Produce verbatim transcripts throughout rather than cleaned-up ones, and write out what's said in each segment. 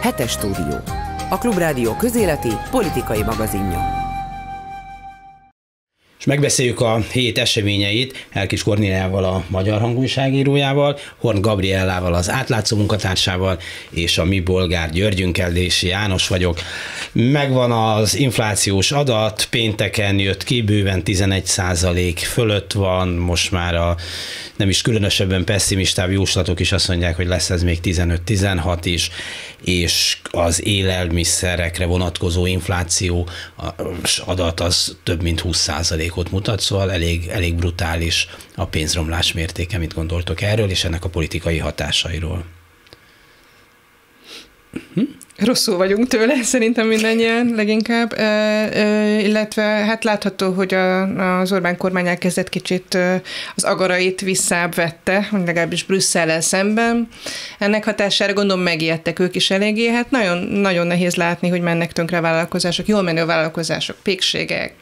Hetes Stúdió. A Klubrádió közéleti, politikai magazinja. És megbeszéljük a hét eseményeit R. Kiss Kornéliával, a Magyar Hang újságírójával, Horn Gabriellával, az Átlátszó munkatársával, és a mi Bolgár Györgyünkkel, Dési János vagyok. Megvan az inflációs adat, pénteken jött ki, bőven tizenegy százalék fölött van, most már a nem is különösebben pesszimistább jóslatok is azt mondják, hogy lesz ez még tizenöt-tizenhat is, és az élelmiszerekre vonatkozó infláció adat az több mint húsz százalék mutat, szóval elég, elég brutális a pénzromlás mértéke. Mit gondoltok erről, és ennek a politikai hatásairól? Hm? Rosszul vagyunk tőle, szerintem mindannyian leginkább, e, e, illetve hát látható, hogy a, az Orbán kormány elkezdett kicsit e, az agarait visszább vette, legalábbis Brüsszellel szemben. Ennek hatására gondolom megijedtek ők is eléggé, hát nagyon, nagyon nehéz látni, hogy mennek tönkre vállalkozások, jól menő vállalkozások, pékségek,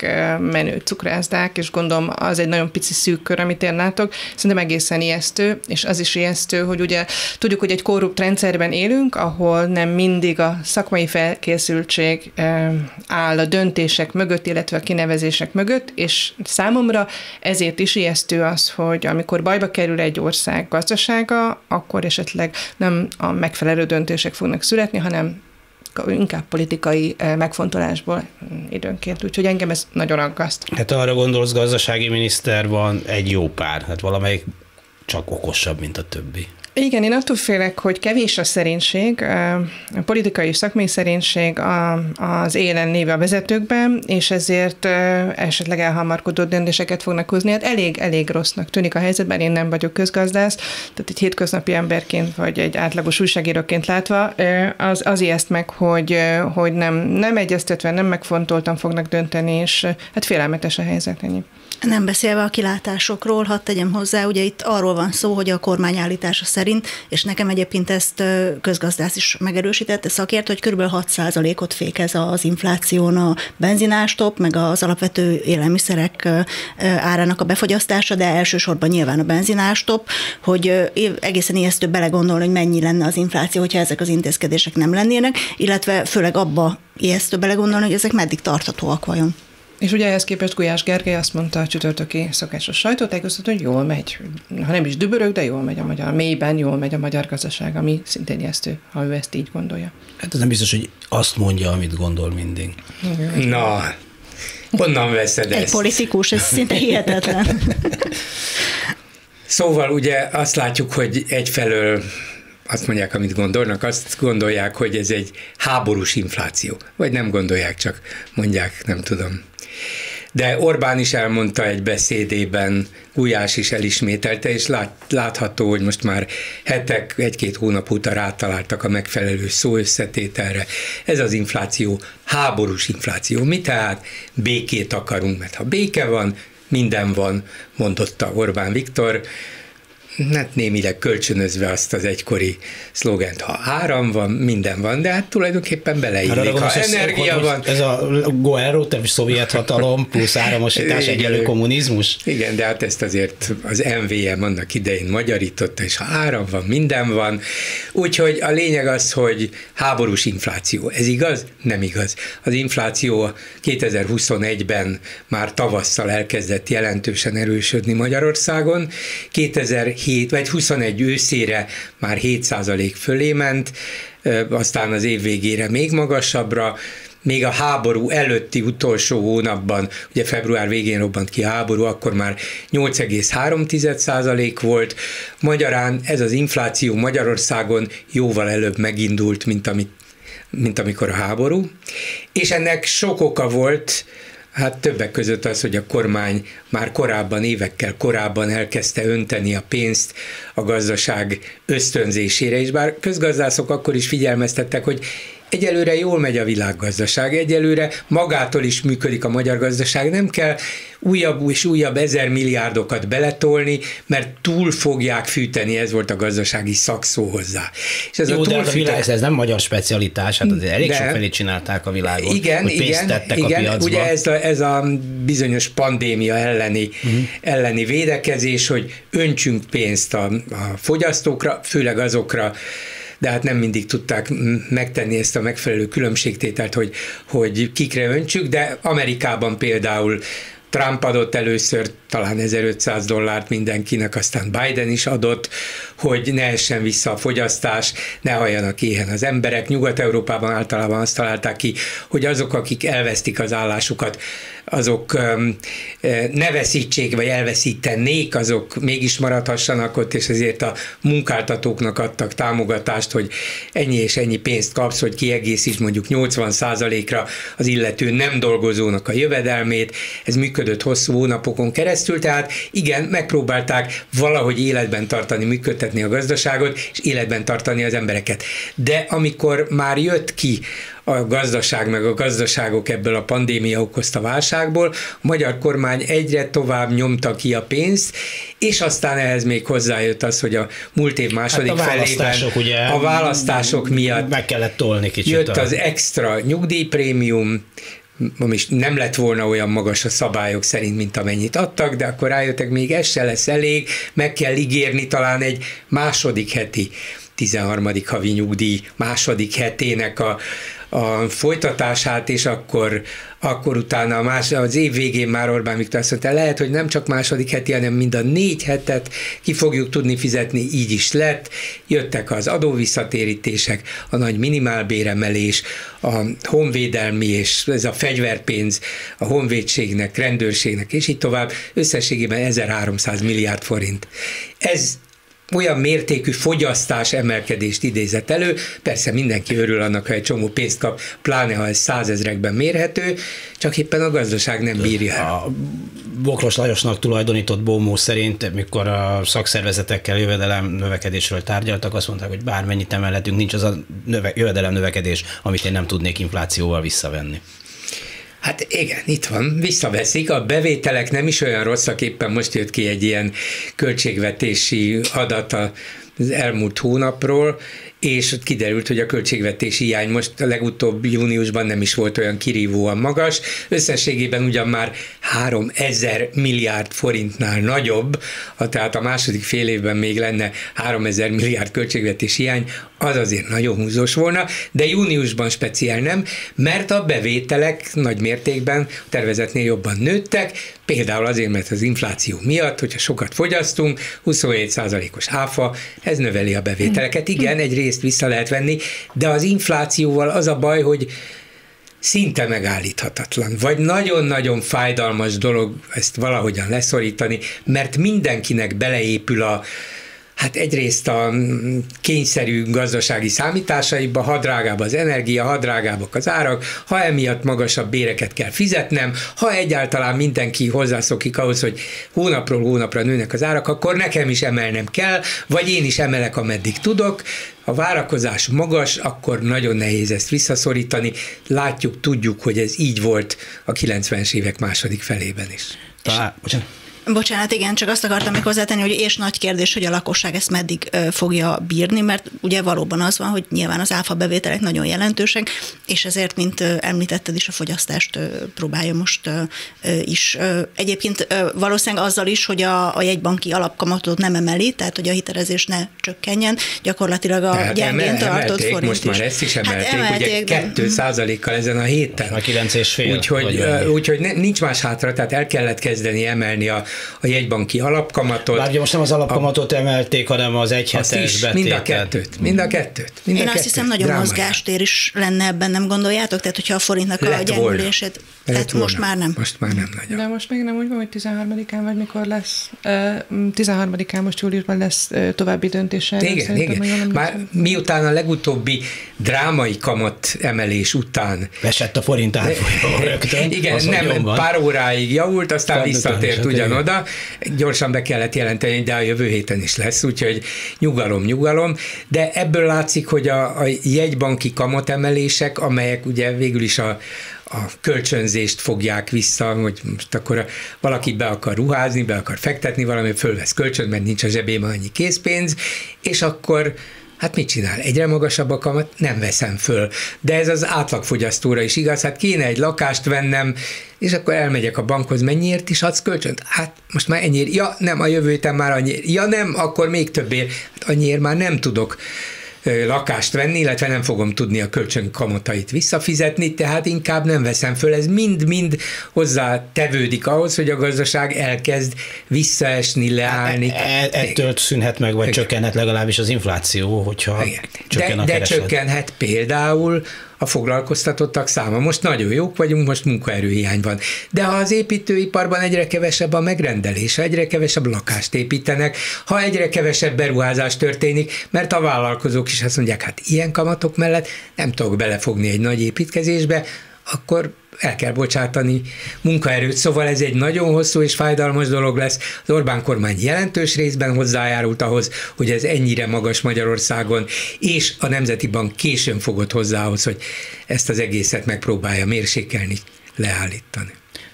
menő cukrászdák, és gondolom az egy nagyon pici szűk kör, amit én látok, szerintem egészen ijesztő, és az is ijesztő, hogy ugye tudjuk, hogy egy korrupt rendszerben élünk, ahol nem mindig a a szakmai felkészültség áll a döntések mögött, illetve a kinevezések mögött, és számomra ezért is ijesztő az, hogy amikor bajba kerül egy ország gazdasága, akkor esetleg nem a megfelelő döntések fognak születni, hanem inkább politikai megfontolásból időnként. Úgyhogy engem ez nagyon aggaszt. Hát arra gondolsz, gazdasági miniszter van egy jó pár, hát valamelyik csak okosabb, mint a többi. Igen, én attól félek, hogy kevés a szerénység, a politikai és szakmai szerénység az élen lévő a vezetőkben, és ezért esetleg elhamarkodó döntéseket fognak hozni. Hát elég-elég rossznak tűnik a helyzet, bár én nem vagyok közgazdász, tehát egy hétköznapi emberként, vagy egy átlagos újságíróként látva, az, az ijeszt meg, hogy, hogy nem, nem egyeztetve, nem megfontoltan fognak dönteni, és hát félelmetes a helyzet, ennyi. Nem beszélve a kilátásokról, hadd tegyem hozzá, ugye itt arról van szó, hogy a kormány állítása szerint, és nekem egyébként ezt közgazdász is megerősített szakért, hogy kb. hat százalékot fékez az infláción a benzinástop, meg az alapvető élelmiszerek árának a befogyasztása, de elsősorban nyilván a benzinástop, hogy egészen ijesztő belegondolni, hogy mennyi lenne az infláció, hogyha ezek az intézkedések nem lennének, illetve főleg abba ijesztő belegondolni, hogy ezek meddig tarthatóak vajon. És ugye ehhez képest Gulyás Gergely azt mondta a csütörtöki szokásos sajtótájékoztatón, hogy jól megy, ha nem is dübörög, de jól megy a magyar, mélyben jól megy a magyar gazdaság, ami szintén ijesztő, ha ő ezt így gondolja. Hát ez nem biztos, hogy azt mondja, amit gondol mindig. Igen. Na, honnan veszed ezt? Egy politikus, ez szinte hihetetlen. Szóval ugye azt látjuk, hogy egyfelől azt mondják, amit gondolnak, azt gondolják, hogy ez egy háborús infláció. Vagy nem gondolják, csak mondják, nem tudom. De Orbán is elmondta egy beszédében, Gulyás is elismételte, és lát, látható, hogy most már hetek, egy-két hónap óta rátaláltak a megfelelő szó összetételre. Ez az infláció háborús infláció. Mi tehát békét akarunk, mert ha béke van, minden van, mondotta Orbán Viktor, hát némileg kölcsönözve azt az egykori szlogent, ha áram van, minden van, de hát tulajdonképpen beleillik, ha energia van. Ez a Goero, tehát szovjet hatalom plusz áramosítás egyenlő kommunizmus? Igen, de hát ezt azért az em vé em annak idején magyarította, és ha áram van, minden van. Úgyhogy a lényeg az, hogy háborús infláció. Ez igaz? Nem igaz. Az infláció kétezer-huszonegyben már tavasszal elkezdett jelentősen erősödni Magyarországon. kétezer-hét vagy huszonegy őszére már hét százalék fölé ment, aztán az év végére még magasabbra, még a háború előtti utolsó hónapban, ugye február végén robbant ki a háború, akkor már nyolc egész három százalék volt. Magyarán ez az infláció Magyarországon jóval előbb megindult, mint, amit, mint amikor a háború, és ennek sok oka volt. Hát többek között az, hogy a kormány már korábban, évekkel korábban elkezdte önteni a pénzt a gazdaság ösztönzésére, és bár közgazdászok akkor is figyelmeztettek, hogy egyelőre jól megy a világgazdaság, egyelőre magától is működik a magyar gazdaság, nem kell újabb és újabb ezer milliárdokat beletolni, mert túl fogják fűteni, ez volt a gazdasági szakszó hozzá. És ez jó, a túl de fűteni... a világ, ez nem magyar specialitás, hát azért elég de... sokfelé csinálták a világot, igen, hogy pénzt igen, tettek igen, a piacba. Ugye ez a, ez a bizonyos pandémia elleni, uh-huh. elleni védekezés, hogy öntsünk pénzt a, a fogyasztókra, főleg azokra, de hát nem mindig tudták megtenni ezt a megfelelő különbségtételt, hogy, hogy kikre öntsük, de Amerikában például Trump adott először talán ezerötszáz dollárt mindenkinek, aztán Biden is adott, hogy ne essen vissza a fogyasztás, ne halljanak éhen az emberek. Nyugat-Európában általában azt találták ki, hogy azok, akik elvesztik az állásukat, azok ne veszítsék, vagy elveszítenék, azok mégis maradhassanak ott, és ezért a munkáltatóknak adtak támogatást, hogy ennyi és ennyi pénzt kapsz, hogy kiegészíts mondjuk nyolcvan százalékra az illető nem dolgozónak a jövedelmét. Ez működött hosszú hónapokon keresztül, tehát igen, megpróbálták valahogy életben tartani, működtetni a gazdaságot, és életben tartani az embereket. De amikor már jött ki a gazdaság, meg a gazdaságok ebből a pandémia okozta válságból, a magyar kormány egyre tovább nyomta ki a pénzt, és aztán ehhez még hozzájött az, hogy a múlt év második hát a választások felében ugye, a választások miatt meg kellett tolni kicsit. Jött az extra nyugdíjprémium, ami nem lett volna olyan magas a szabályok szerint, mint amennyit adtak, de akkor rájöttek, még ez se lesz elég, meg kell ígérni talán egy második heti, tizenharmadik havi nyugdíj második hetének a, a folytatását, és akkor, akkor utána a más, az év végén már Orbán Viktor azt mondta, lehet, hogy nem csak második heti, hanem mind a négy hetet ki fogjuk tudni fizetni, így is lett. Jöttek az adóvisszatérítések, a nagy minimálbéremelés, a honvédelmi és ez a fegyverpénz a honvédségnek, rendőrségnek, és így tovább. Összességében ezerháromszáz milliárd forint. Ez olyan mértékű fogyasztás emelkedést idézett elő, persze mindenki örül annak, ha egy csomó pénzt kap, pláne ha ez százezrekben mérhető, csak éppen a gazdaság nem bírja el. A Bokros Lajosnak tulajdonított bómó szerint, mikor a szakszervezetekkel jövedelem növekedésről tárgyaltak, azt mondták, hogy bármennyit emelhetünk, nincs az a növe, jövedelem növekedés, amit én nem tudnék inflációval visszavenni. Hát igen, itt van, visszaveszik, a bevételek nem is olyan rosszak, éppen most jött ki egy ilyen költségvetési adat az elmúlt hónapról, és kiderült, hogy a költségvetési hiány most a legutóbb júniusban nem is volt olyan kirívóan magas, összességében ugyan már háromezer milliárd forintnál nagyobb, ha tehát a második fél évben még lenne háromezer milliárd költségvetési hiány, az azért nagyon húzós volna, de júniusban speciál nem, mert a bevételek nagy mértékben tervezetnél jobban nőttek, például azért, mert az infláció miatt, hogyha sokat fogyasztunk, huszonhét százalékos áfa, ez növeli a bevételeket. Igen, egy részt vissza lehet venni, de az inflációval az a baj, hogy szinte megállíthatatlan, vagy nagyon-nagyon fájdalmas dolog ezt valahogyan leszorítani, mert mindenkinek beleépül a hát egyrészt a kényszerű gazdasági számításaiba, ha drágább az energia, ha drágábbak az árak, ha emiatt magasabb béreket kell fizetnem, ha egyáltalán mindenki hozzászokik ahhoz, hogy hónapról hónapra nőnek az árak, akkor nekem is emelnem kell, vagy én is emelek, ameddig tudok. Ha várakozás magas, akkor nagyon nehéz ezt visszaszorítani. Látjuk, tudjuk, hogy ez így volt a kilencvenes évek második felében is. Talán, bocsánat. Bocsánat, igen, csak azt akartam még hozzátenni, hogy és nagy kérdés, hogy a lakosság ezt meddig fogja bírni, mert ugye valóban az van, hogy nyilván az áfa bevételek nagyon jelentősek, és ezért, mint említetted is, a fogyasztást próbálja most is. Egyébként valószínűleg azzal is, hogy a, a jegybanki alapkamatot nem emeli, tehát hogy a hitelezés ne csökkenjen, gyakorlatilag a tehát gyengén emel, tartott forint most is. Már ezt is emelték, hát ugye kettő százalékkal ezen a héten. A kilenc és fél. Úgyhogy, úgyhogy nincs más hátra, tehát el kellett kezdeni emelni a a jegybanki alapkamatot. Bár ugye most nem az alapkamatot a, emelték, hanem az egyhetes betétet. Mind a kettőt. Mind a kettőt. Mind Én a azt kettőt. hiszem, nagyon Drámai. mozgástér is lenne ebben, nem gondoljátok? Tehát, hogyha a forintnak Lett a gyengülését... Tehát volna. most már nem. Most már nem nagyon. De most még nem úgy van, hogy tizenharmadikán vagy mikor lesz. tizenharmadikán most júliusban lesz további döntése. Igen, igen. Már miután a legutóbbi drámai kamat emelés után... Esett a forint árfolyama rögtön. Igen, nem, pár óráig javult, aztán visszatért ugyanoda. Gyorsan be kellett jelenteni, de a jövő héten is lesz, úgyhogy nyugalom, nyugalom. De ebből látszik, hogy a, a jegybanki kamat emelések, amelyek ugye végül is a a kölcsönzést fogják vissza, hogy most akkor valaki be akar ruházni, be akar fektetni, valami fölvesz kölcsön, mert nincs a zsebében annyi készpénz, és akkor hát mit csinál? Egyre magasabb a kamat, nem veszem föl. De ez az átlagfogyasztóra is igaz, hát kéne egy lakást vennem, és akkor elmegyek a bankhoz, mennyiért is adsz kölcsönt? Hát most már ennyiért, ja nem, a jövő héten már annyiért, ja nem, akkor még többért, hát annyiért már nem tudok lakást venni, illetve nem fogom tudni a kölcsön kamatait visszafizetni, tehát inkább nem veszem föl. Ez mind-mind hozzátevődik ahhoz, hogy a gazdaság elkezd visszaesni, leállni. Hát, ettől szűnhet meg, vagy csökkenhet legalábbis az infláció, hogyha igen. csökken de, a kereslet. De csökkenhet például a foglalkoztatottak száma. Most nagyon jók vagyunk, most munkaerőhiány van. De ha az építőiparban egyre kevesebb a megrendelés, egyre kevesebb lakást építenek, ha egyre kevesebb beruházás történik, mert a vállalkozók is azt mondják, hát ilyen kamatok mellett nem tudok belefogni egy nagy építkezésbe, akkor el kell bocsátani munkaerőt. Szóval ez egy nagyon hosszú és fájdalmas dolog lesz. Az Orbán kormány jelentős részben hozzájárult ahhoz, hogy ez ennyire magas Magyarországon, és a Nemzeti Bank későn fogott hozzá ahhoz, hogy ezt az egészet megpróbálja mérsékelni, leállítani.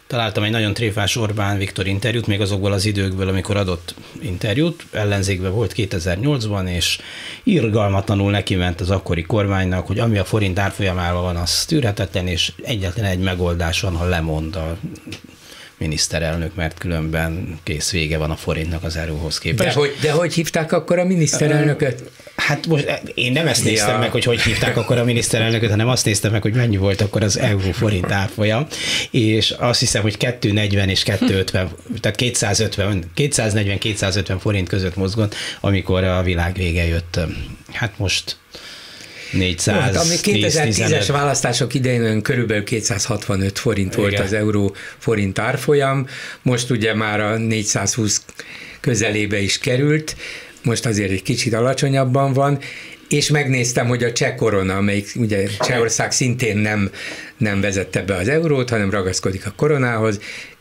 Találtam egy nagyon tréfás Orbán Viktor interjút, még azokból az időkből, amikor adott interjút, ellenzékben volt kétezer-nyolcban, és irgalmatlanul neki ment az akkori kormánynak, hogy ami a forint árfolyamával van, az tűrhetetlen, és egyetlen egy megoldás van, ha lemond a miniszterelnök, mert különben kész vége van a forintnak az euróhoz képest. De hogy, de hogy hívták akkor a miniszterelnököt? Hát most én nem ezt néztem ja. meg, hogy hogy hívták akkor a miniszterelnököt, hanem azt néztem meg, hogy mennyi volt akkor az euró forint árfolyam, és azt hiszem, hogy kettő negyven és kettő ötven, tehát kétszázötven, kétszáznegyven-kétszázötven forint között mozgott, amikor a világ vége jött. Hát most négyszáz, ami kétezer-tízes választások idején körülbelül kétszázhatvanöt forint volt igen. az euró forint árfolyam, most ugye már a négyszázhúsz közelébe is került, most azért egy kicsit alacsonyabban van, és megnéztem, hogy a cseh korona, amelyik ugye Csehország szintén nem, nem vezette be az eurót, hanem ragaszkodik a koronához,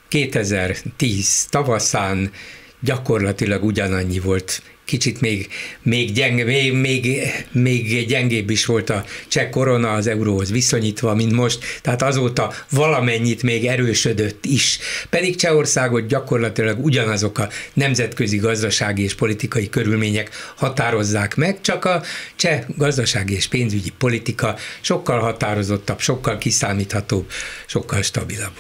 kétezer-tíz tavaszán gyakorlatilag ugyanannyi volt, kicsit még, még, gyenge, még, még, még gyengébb is volt a cseh korona az euróhoz viszonyítva, mint most, tehát azóta valamennyit még erősödött is. Pedig Csehországot gyakorlatilag ugyanazok a nemzetközi gazdasági és politikai körülmények határozzák meg, csak a cseh gazdasági és pénzügyi politika sokkal határozottabb, sokkal kiszámíthatóbb, sokkal stabilabb.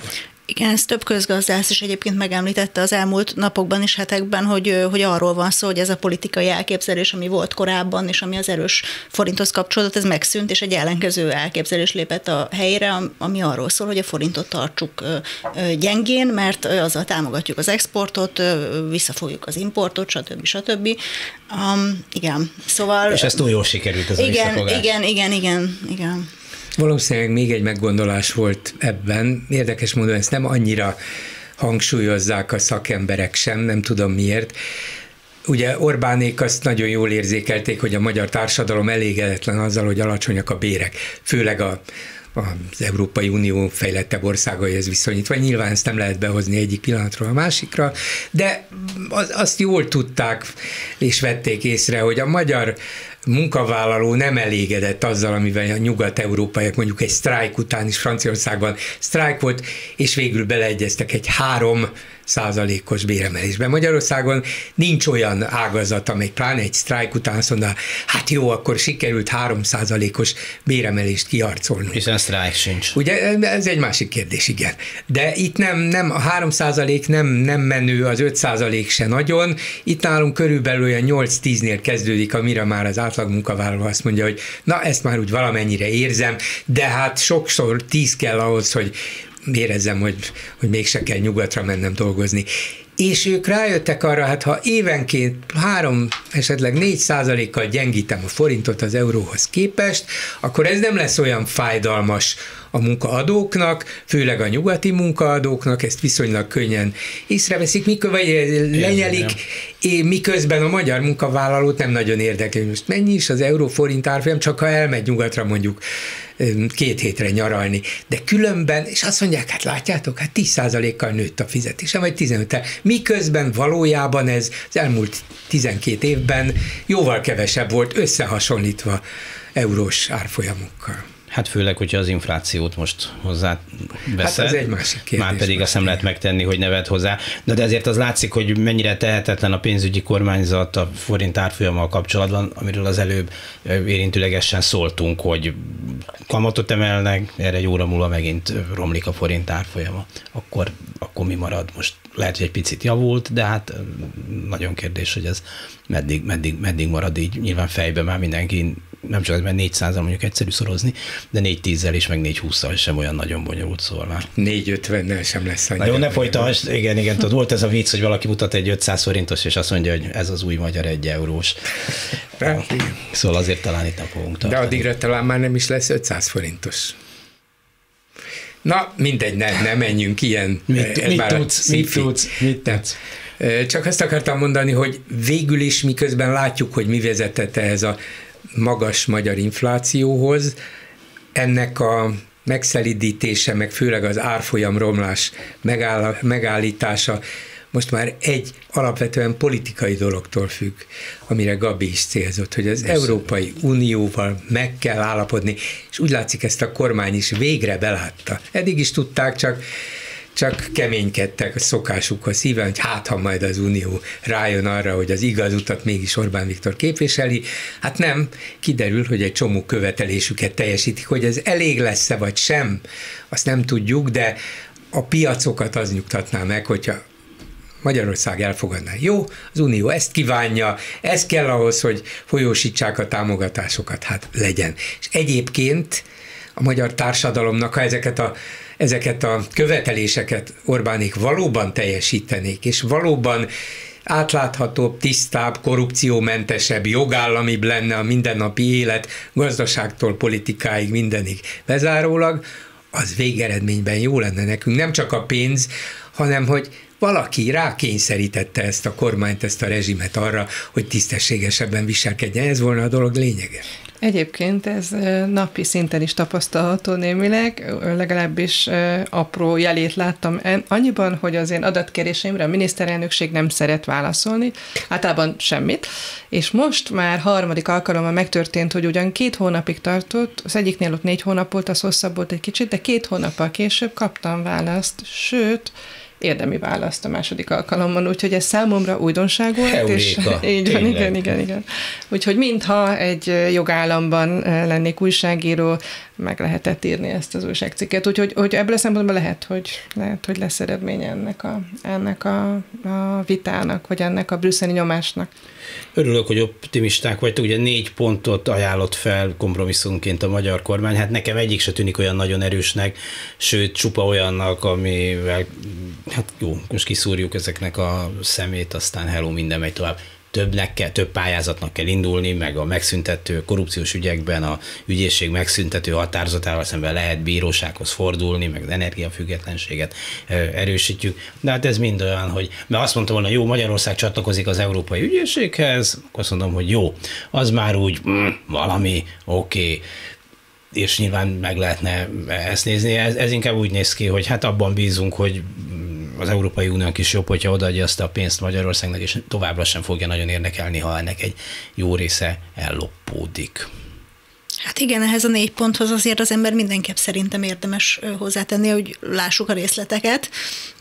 Igen, ezt több közgazdász is egyébként megemlítette az elmúlt napokban és hetekben, hogy, hogy arról van szó, hogy ez a politikai elképzelés, ami volt korábban, és ami az erős forinthoz kapcsolódott, ez megszűnt, és egy ellenkező elképzelés lépett a helyére, ami arról szól, hogy a forintot tartsuk gyengén, mert azzal támogatjuk az exportot, visszafogjuk az importot, stb. stb. Um, igen, szóval... És ez túl jól sikerült ez igen, a visszafogás. Igen, igen, igen, igen. Valószínűleg még egy meggondolás volt ebben. Érdekes módon ezt nem annyira hangsúlyozzák a szakemberek sem, nem tudom miért. Ugye Orbánék azt nagyon jól érzékelték, hogy a magyar társadalom elégedetlen azzal, hogy alacsonyak a bérek, főleg a az Európai Unió fejlettebb országaihoz viszonyítva. Nyilván ezt nem lehet behozni egyik pillanatról a másikra, de az, azt jól tudták és vették észre, hogy a magyar munkavállaló nem elégedett azzal, amivel a nyugat-európaiak mondjuk egy sztrájk után is Franciaországban sztrájk volt, és végül beleegyeztek egy három százalékos béremelésben. Magyarországon nincs olyan ágazat, amely pláne egy sztrájk után azt mondaná, hát jó, akkor sikerült három százalékos béremelést kiharcolnunk. Hiszen a sztrájk sincs. Ugye ez egy másik kérdés, igen. De itt nem, nem a három százalék nem, nem menő, az öt százalék se nagyon. Itt nálunk körülbelül olyan nyolc-tíznél kezdődik, amire már az átlag munkavállaló azt mondja, hogy na, ezt már úgy valamennyire érzem, de hát sokszor tíz kell ahhoz, hogy érezzem, hogy, hogy mégse kell nyugatra mennem dolgozni. És ők rájöttek arra, hát ha évenként három, esetleg négy százalékkal gyengítem a forintot az euróhoz képest, akkor ez nem lesz olyan fájdalmas a munkaadóknak, főleg a nyugati munkaadóknak, ezt viszonylag könnyen észreveszik, mikor, vagy lenyelik, és miközben a magyar munkavállalót nem nagyon érdekli, hogy most mennyi is az euró-forint árfolyam, csak ha elmegy nyugatra mondjuk két hétre nyaralni. De különben, és azt mondják, hát látjátok, hát tíz százalékkal nőtt a fizetése, vagy tizenöttel. Miközben valójában ez az elmúlt tizenkét évben jóval kevesebb volt összehasonlítva eurós árfolyamokkal. Hát főleg, hogyha az inflációt most hozzá veszed. Hát ez egy másik kérdés. Már pedig azt nem lehet megtenni, hogy ne vedd hozzá. De, de ezért az látszik, hogy mennyire tehetetlen a pénzügyi kormányzat a forint árfolyammal kapcsolatban, amiről az előbb érintőlegesen szóltunk, hogy kamatot emelnek, erre egy óra múlva megint romlik a forint árfolyama. Akkor, akkor mi marad most? Lehet, hogy egy picit javult, de hát nagyon kérdés, hogy ez meddig, meddig, meddig marad így. Nyilván fejben már mindenki nem csak, mert négyszázzal mondjuk egyszerű szorozni, de négy tízzel és meg négy hússzal sem olyan nagyon bonyolult, szóval már. négy ötvennel sem lesz annyira. Na jó, ne folytasd, igen, igen, tudod, volt ez a vicc, hogy valaki mutat egy ötszáz forintos, és azt mondja, hogy ez az új magyar egy eurós. Szóval azért talán itt nem fogunk tartani. De addigra talán már nem is lesz ötszáz forintos. Na, mindegy, ne, ne menjünk ilyen. Mit, mit tudsz, mit tudsz, mit tudsz. Csak azt akartam mondani, hogy végül is miközben látjuk, hogy mi vezetett ehhez a magas magyar inflációhoz, ennek a megszelidítése, meg főleg az árfolyam romlás megáll, megállítása most már egy alapvetően politikai dologtól függ, amire Gabi is célzott, hogy az Köszönöm. Európai Unióval meg kell állapodni, és úgy látszik, ezt a kormány is végre belátta. Eddig is tudták, csak Csak keménykedtek a szokásukhoz szíven, hogy hát, ha majd az Unió rájön arra, hogy az igaz utat mégis Orbán Viktor képviseli, hát nem, kiderül, hogy egy csomó követelésüket teljesítik, hogy ez elég lesz-e vagy sem, azt nem tudjuk, de a piacokat az nyugtatná meg, hogyha Magyarország elfogadná. Jó, az Unió ezt kívánja, ez kell ahhoz, hogy folyósítsák a támogatásokat, hát legyen. És egyébként a magyar társadalomnak, ha ezeket a ezeket a követeléseket Orbánék valóban teljesítenék, és valóban átláthatóbb, tisztább, korrupciómentesebb, jogállamibb lenne a mindennapi élet, gazdaságtól politikáig mindenig bezárólag, az végeredményben jó lenne nekünk. Nem csak a pénz, hanem hogy valaki rákényszerítette ezt a kormányt, ezt a rezsimet arra, hogy tisztességesebben viselkedjen. Ez volna a dolog lényege. Egyébként ez napi szinten is tapasztalható némileg, legalábbis apró jelét láttam annyiban, hogy az én adatkéréseimre a miniszterelnökség nem szeret válaszolni, általában semmit, és most már harmadik alkalommal megtörtént, hogy ugyan két hónapig tartott, az egyiknél ott négy hónap volt, az hosszabb volt egy kicsit, de két hónappal később kaptam választ, sőt, érdemi választ a második alkalommal, úgyhogy ez számomra újdonság volt. Heuréka, és így van, igen, igen, igen. Úgyhogy mintha egy jogállamban lennék újságíró, meg lehetett írni ezt az újságcikket. Úgyhogy hogy ebből a szempontból lehet, hogy, lehet, hogy lesz eredmény ennek, a, ennek a, a vitának, vagy ennek a brüsszeli nyomásnak. Örülök, hogy optimisták vagytok. Ugye négy pontot ajánlott fel kompromisszumként a magyar kormány. Hát nekem egyik se tűnik olyan nagyon erősnek, sőt csupa olyannak, amivel hát jó, most kiszúrjuk ezeknek a szemét, aztán hello, minden megy tovább. Többnek kell, több pályázatnak kell indulni, meg a megszüntető korrupciós ügyekben a ügyészség megszüntető határozatával szemben lehet bírósághoz fordulni, meg az energiafüggetlenséget erősítjük. De hát ez mind olyan, hogy mert azt mondtam volna, jó, Magyarország csatlakozik az európai ügyészséghez, azt mondom, hogy jó, az már úgy mm, valami, oké, okay. És nyilván meg lehetne ezt nézni. Ez, ez inkább úgy néz ki, hogy hát abban bízunk, hogy az Európai Uniónak is jobb, hogyha odaadja azt a pénzt Magyarországnak, és továbbra sem fogja nagyon érdekelni, ha ennek egy jó része elloppódik. Hát igen, ehhez a négy ponthoz azért az ember mindenképp szerintem érdemes hozzátenni, hogy lássuk a részleteket.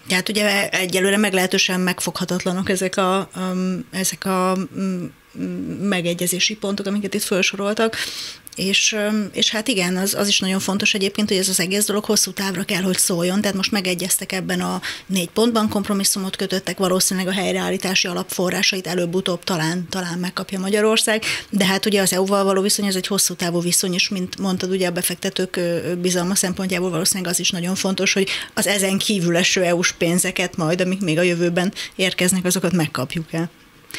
Tehát ugye egyelőre meglehetősen megfoghatatlanok ezek a, um, ezek a um, megegyezési pontok, amiket itt felsoroltak. És, és hát igen, az, az is nagyon fontos egyébként, hogy ez az egész dolog hosszú távra kell, hogy szóljon, tehát most megegyeztek ebben a négy pontban, kompromisszumot kötöttek, valószínűleg a helyreállítási alapforrásait előbb-utóbb talán, talán megkapja Magyarország, de hát ugye az é u-val való viszony, ez egy hosszú távú viszony, és mint mondtad, ugye a befektetők bizalma szempontjából valószínűleg az is nagyon fontos, hogy az ezen kívül eső é u-s pénzeket majd, amik még a jövőben érkeznek, azokat megkapjuk el.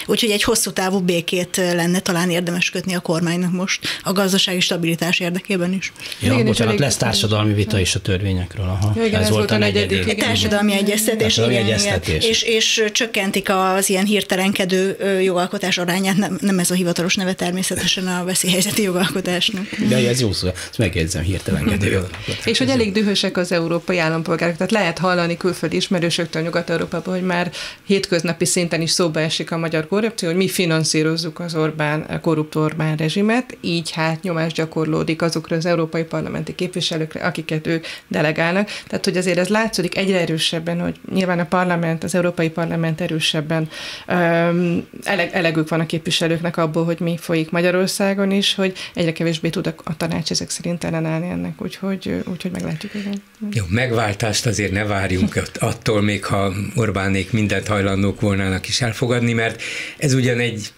Úgyhogy egy hosszú távú békét lenne talán érdemes kötni a kormánynak most a gazdasági stabilitás érdekében is. Ja, igen, bocsánat, lesz társadalmi vita is a törvényekről. Aha. Ja, igen, ez volt a negyedik. Társadalmi egyeztetés. Társadalmi igen, egyeztetés. Igen. És, és csökkentik az ilyen hirtelenkedő jogalkotás arányát, nem, nem ez a hivatalos neve természetesen a veszélyhelyzeti jogalkotásnak. De ez jó szó, ezt megjegyzem, hirtelenkedő jogalkotás. És hogy elég dühösek az európai állampolgárok, tehát lehet hallani külföldi ismerősöktől Nyugat-Európában, hogy már hétköznapi szinten is szóba esik a magyar korrupció, hogy mi finanszírozzuk az Orbán, korrupt Orbán rezsimet, így hát nyomás gyakorlódik azokra az európai parlamenti képviselőkre, akiket ők delegálnak. Tehát, hogy azért ez látszódik egyre erősebben, hogy nyilván a parlament, az európai parlament erősebben öm, ele, elegük van a képviselőknek abból, hogy mi folyik Magyarországon is, hogy egyre kevésbé tud a tanács ezek szerint ellenállni ennek, úgyhogy, úgyhogy meglátjuk. Igen. Jó, megváltást azért ne várjunk attól, még ha Orbánék mindent hajlandók volnának is elfogadni, mert ez ugyan egy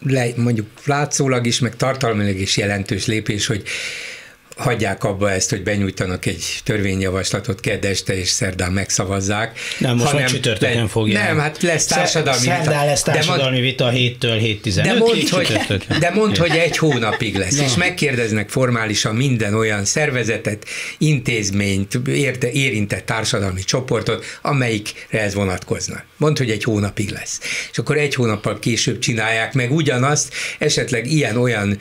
le, mondjuk látszólag is, meg tartalmilag is jelentős lépés, hogy hagyják abba ezt, hogy benyújtanak egy törvényjavaslatot kedd este, és szerdán megszavazzák. Nem, most már csütörtökön fogják. Nem, hát lesz társadalmi Szer, vita. Szerdán lesz társadalmi vita héttől hétig. De mondd, hogy egy hónapig lesz, és megkérdeznek formálisan minden olyan szervezetet, intézményt, érte, érintett társadalmi csoportot, amelyikre ez vonatkozna. Mondd, hogy egy hónapig lesz. És akkor egy hónappal később csinálják meg ugyanazt, esetleg ilyen-olyan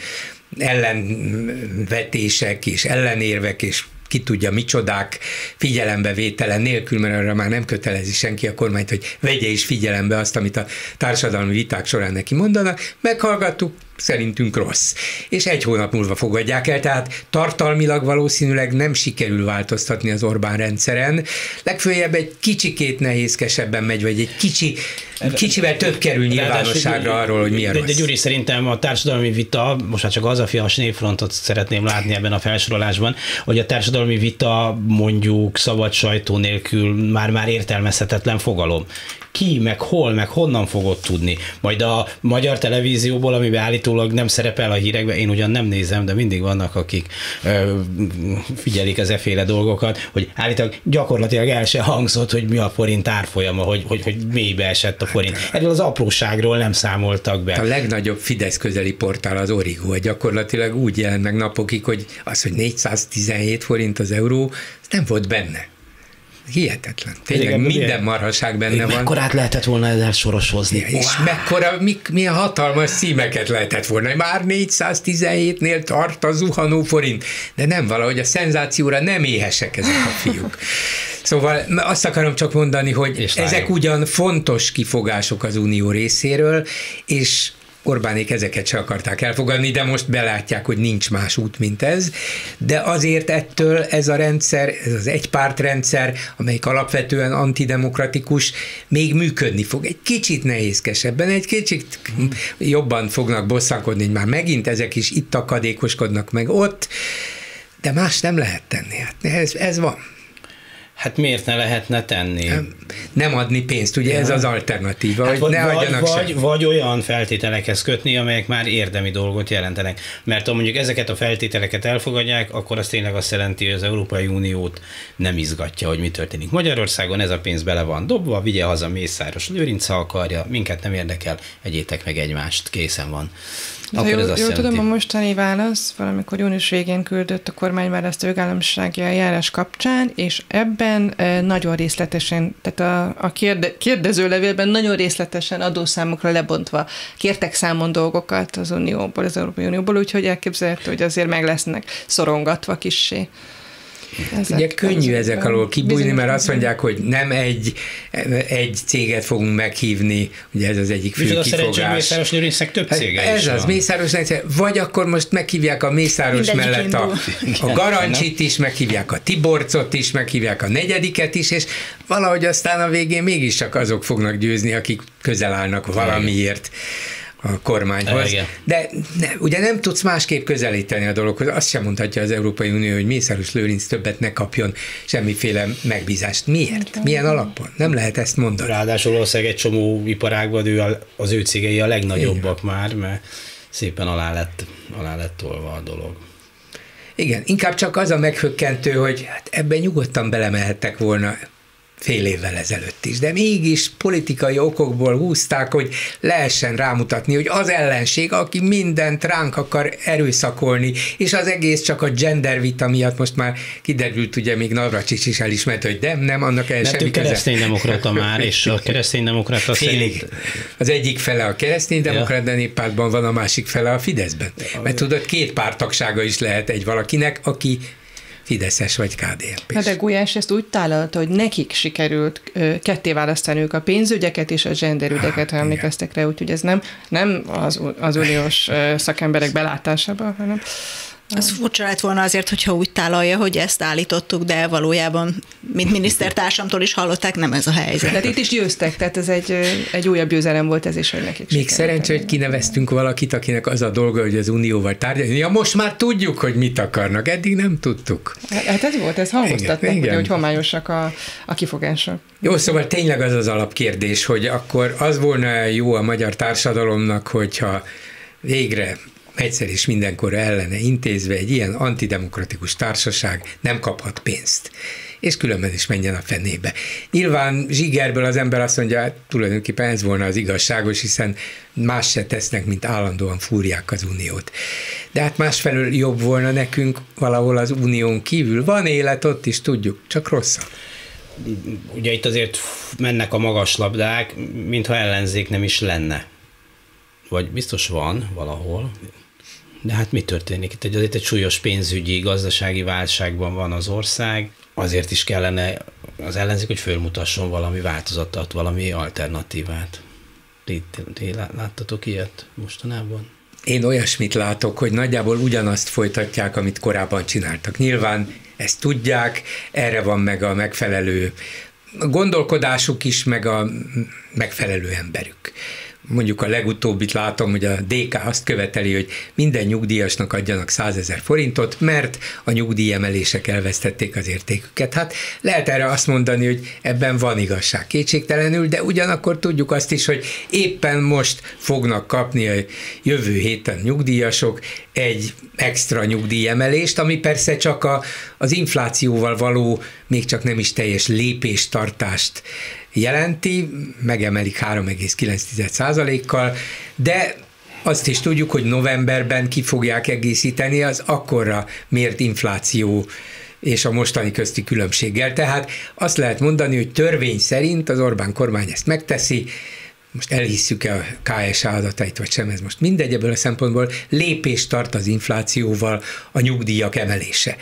ellenvetések és ellenérvek és ki tudja micsodák figyelembevétele nélkül, mert arra már nem kötelezi senki a kormányt, hogy vegye is figyelembe azt, amit a társadalmi viták során neki mondanak, meghallgattuk, szerintünk rossz. És egy hónap múlva fogadják el, tehát tartalmilag valószínűleg nem sikerül változtatni az Orbán rendszeren. Legfőjebb egy kicsikét nehézkesebben megy, vagy egy kicsi, kicsivel több kerül nyilvánosságra arról, hogy mi a rossz. De Gyuri, szerintem a társadalmi vita, most már csak az a fias névfrontot szeretném látni ebben a felsorolásban, hogy a társadalmi vita mondjuk szabad sajtó nélkül már-már értelmezhetetlen fogalom. Ki, meg hol, meg honnan fogod tudni? Majd a magyar televízióból, amiben állítólag nem szerepel a hírekben, én ugyan nem nézem, de mindig vannak, akik ö, figyelik az efféle dolgokat, hogy állítólag gyakorlatilag el se hangzott, hogy mi a forint árfolyama, hogy, hogy, hogy mélybe esett a forint. Erről az apróságról nem számoltak be. A legnagyobb Fidesz közeli portál az Origo, gyakorlatilag úgy jelent meg napokig, hogy az, hogy négyszáztizenhét forint az euró, nem volt benne. Hihetetlen. Tényleg igen, minden ilyen marhaság benne mekkorát van. Mekkorát lehetett volna ezzel soroshozni. Ja, és wow. mekkora, mik, milyen hatalmas címeket lehetett volna. Már négyszáztizenhétnél tart a zuhanó forint. De nem, valahogy a szenzációra nem éhesek ezek a fiúk. Szóval azt akarom csak mondani, hogy ezek ugyan fontos kifogások az unió részéről, és Orbánék ezeket se akarták elfogadni, de most belátják, hogy nincs más út, mint ez. De azért ettől ez a rendszer, ez az egypártrendszer, amelyik alapvetően antidemokratikus, még működni fog. Egy kicsit nehézkesebben, egy kicsit jobban fognak bosszankodni, hogy már megint ezek is itt akadékoskodnak meg ott, de más nem lehet tenni. Hát ez, ez van. Hát miért ne lehetne tenni? Nem adni pénzt, ugye ja. ez az alternatíva, hát hogy ne vagy, adjanak vagy, sem. Vagy olyan feltételekhez kötni, amelyek már érdemi dolgot jelentenek. Mert ha mondjuk ezeket a feltételeket elfogadják, akkor az tényleg azt jelenti, hogy az Európai Uniót nem izgatja, hogy mi történik Magyarországon, ez a pénz bele van dobva, vigye haza Mészáros Lőrinc, ha akarja, minket nem érdekel, egyétek meg egymást, készen van. Akkor jó, ez jól tudom, a mostani válasz valamikor június végén küldött a kormányválasztó jogállamisági eljárás kapcsán, és ebben nagyon részletesen, tehát a, a kérde, kérdezőlevélben nagyon részletesen adószámokra lebontva kértek számon dolgokat az Unióból, az Európai Unióból, úgyhogy elképzelhető, hogy azért meg lesznek szorongatva kissé. Ezek Ugye könnyű ezek alól kibújni, mert azt mondják, hogy nem egy, egy céget fogunk meghívni, ugye ez az egyik fő kifogás. Bizony a Mészáros Lőrincnek több cége hát, Ez az, van. Mészáros Lőrinc, vagy akkor most meghívják a Mészáros Mindegyik mellett a, a Garancsit is, meghívják a Tiborcot is, meghívják a negyediket is, és valahogy aztán a végén mégiscsak azok fognak győzni, akik közel állnak valamiért a kormányhoz. Igen. De ne, ugye nem tudsz másképp közelíteni a dologhoz. Azt sem mondhatja az Európai Unió, hogy Mészáros Lőrinc többet ne kapjon semmiféle megbízást. Miért? Milyen alapon? Nem lehet ezt mondani. Ráadásul valószínűleg egy csomó iparágban ő a, az ő cégei a legnagyobbak Igen. már, mert szépen alá lett, alá lett tolva a dolog. Igen, inkább csak az a meghökkentő, hogy hát ebben nyugodtan belemehettek volna fél évvel ezelőtt is, de mégis politikai okokból húzták, hogy lehessen rámutatni, hogy az ellenség, aki mindent ránk akar erőszakolni, és az egész csak a gender vita miatt most már kiderült, ugye még Navracsics is elismerte, hogy nem, nem, annak el semmi köze. Kereszténydemokrata már, és a kereszténydemokrata szerint... Az egyik fele a kereszténydemokrata ja. néppártban van, a másik fele a Fideszben. Mert tudod, két párttagsága is lehet egy valakinek, aki Fideszes vagy ká dé en pés. De Gulyás ezt úgy tálalta, hogy nekik sikerült ketté választani ők a pénzügyeket és a genderügyeket, ha emlékeztek rá, úgyhogy ez nem, nem az, az uniós szakemberek belátásában, hanem Ez furcsa lett volna azért, hogyha úgy tálalja, hogy ezt állítottuk, de valójában, mint minisztertársamtól is hallották, nem ez a helyzet. Tehát itt is győztek, tehát ez egy, egy újabb győzelem volt ez is, hogy nekik sikerült. Még szerencsé, hogy kineveztünk valakit, akinek az a dolga, hogy az Unióval tárgyalni. Ja, most már tudjuk, hogy mit akarnak, eddig nem tudtuk. Hát ez volt, ez hangoztatnak, ugye, hogy homályosak a, a kifogások. Jó, szóval tényleg az az alapkérdés, hogy akkor az volna jó a magyar társadalomnak, hogyha végre egyszer és mindenkorra ellene intézve egy ilyen antidemokratikus társaság nem kaphat pénzt, és különben is menjen a fenébe. Nyilván zsigerből az ember azt mondja, tulajdonképpen ez volna az igazságos, hiszen más se tesznek, mint állandóan fúrják az Uniót. De hát másfelől jobb volna nekünk valahol az Unión kívül. Van élet ott is, tudjuk, csak rosszabb. Ugye itt azért mennek a magas labdák, mintha ellenzék nem is lenne. Vagy biztos van valahol. De hát mi történik? Itt egy, azért egy súlyos pénzügyi, gazdasági válságban van az ország, azért is kellene az ellenzék, hogy fölmutasson valami változatot, valami alternatívát. Ti, ti láttatok ilyet mostanában? Én olyasmit látok, hogy nagyjából ugyanazt folytatják, amit korábban csináltak. Nyilván ezt tudják, erre van meg a megfelelő gondolkodásuk is, meg a megfelelő emberük. Mondjuk a legutóbbit látom, hogy a dé ká azt követeli, hogy minden nyugdíjasnak adjanak százezer forintot, mert a nyugdíjemelések elvesztették az értéküket. Hát lehet erre azt mondani, hogy ebben van igazság kétségtelenül, de ugyanakkor tudjuk azt is, hogy éppen most fognak kapni a jövő héten nyugdíjasok egy extra nyugdíjemelést, ami persze csak a, az inflációval való, még csak nem is teljes lépéstartást jelenti, megemelik három egész kilenc százalékkal, de azt is tudjuk, hogy novemberben ki fogják egészíteni az akkorra mért infláció és a mostani közti különbséggel. Tehát azt lehet mondani, hogy törvény szerint az Orbán kormány ezt megteszi, most elhisszük-e a ká es á adatait, vagy sem, ez most mindegy, ebből a szempontból lépést tart az inflációval a nyugdíjak emelése.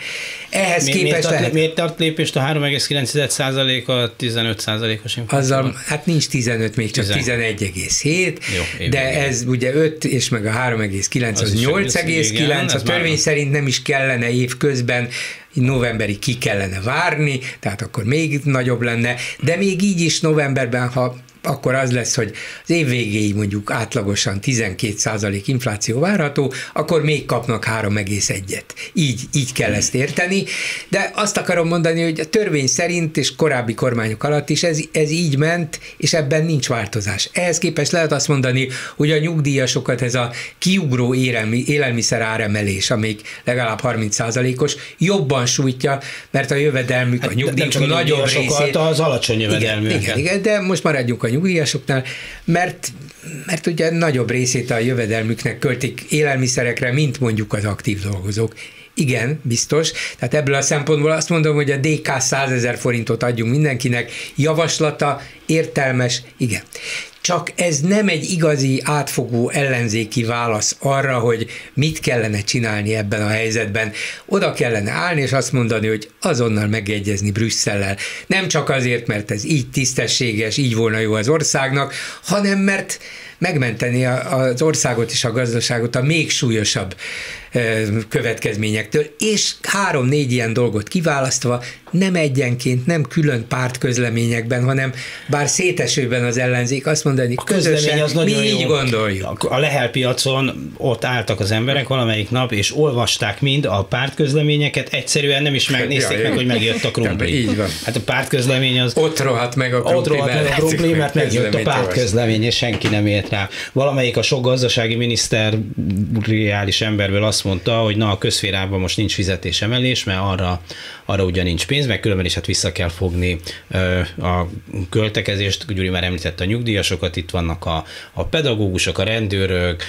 Ehhez mi, képest miért tart, lehet... Miért tart lépést a három egész kilenc százalék a tizenöt százalékos inflációval? Hát nincs tizenöt, még csak tizenegy egész hét, de ez ugye öt, és meg a három egész kilenc, az, az nyolc egész kilenc, a törvény szerint nem is kellene évközben, novemberig ki kellene várni, tehát akkor még nagyobb lenne, de még így is novemberben, ha akkor az lesz, hogy az év végéig mondjuk átlagosan tizenkét százalék infláció várható, akkor még kapnak három egész egyet. Így, így kell ezt érteni, de azt akarom mondani, hogy a törvény szerint és korábbi kormányok alatt is ez, ez így ment, és ebben nincs változás. Ehhez képest lehet azt mondani, hogy a nyugdíjasokat ez a kiugró élelmi, élelmiszer áremelés, amíg legalább harminc százalékos, jobban sújtja, mert a jövedelmük, hát a nyugdíjasok nagyobb részét... az alacsony jövedelműeket. Igen, igen, de most maradjunk a nyugdíjasoknál, mert, mert ugye nagyobb részét a jövedelmüknek költik élelmiszerekre, mint mondjuk az aktív dolgozók. Igen, biztos. Tehát ebből a szempontból azt mondom, hogy a dé ká százezer forintot adjunk mindenkinek, javaslata értelmes, igen. Csak ez nem egy igazi átfogó ellenzéki válasz arra, hogy mit kellene csinálni ebben a helyzetben. Oda kellene állni, és azt mondani, hogy azonnal megegyezni Brüsszellel. Nem csak azért, mert ez így tisztességes, így volna jó az országnak, hanem mert megmenteni az országot és a gazdaságot a még súlyosabb következményektől, és három-négy ilyen dolgot kiválasztva, nem egyenként, nem külön pártközleményekben, hanem bár szétesőben az ellenzék azt mondani, a közösen az mi így jó. Gondoljuk. A Lehel piacon ott álltak az emberek valamelyik nap, és olvasták mind a pártközleményeket, egyszerűen nem is megnézték ja, meg, jó. Hogy megjött a krumpli. Így van. Hát a pártközlemény az... Ott rohadt meg a krumpli, mert, mert megjött a pártközlemény, és senki nem ért rá. Valamelyik a sok gazdasági miniszteriális emberből azt mondta, hogy na, a közférában most nincs fizetésemelés, mert arra, arra ugyan nincs pénz, meg különben is hát vissza kell fogni ö, a költekezést, Gyuri már említette a nyugdíjasokat, itt vannak a, a pedagógusok, a rendőrök,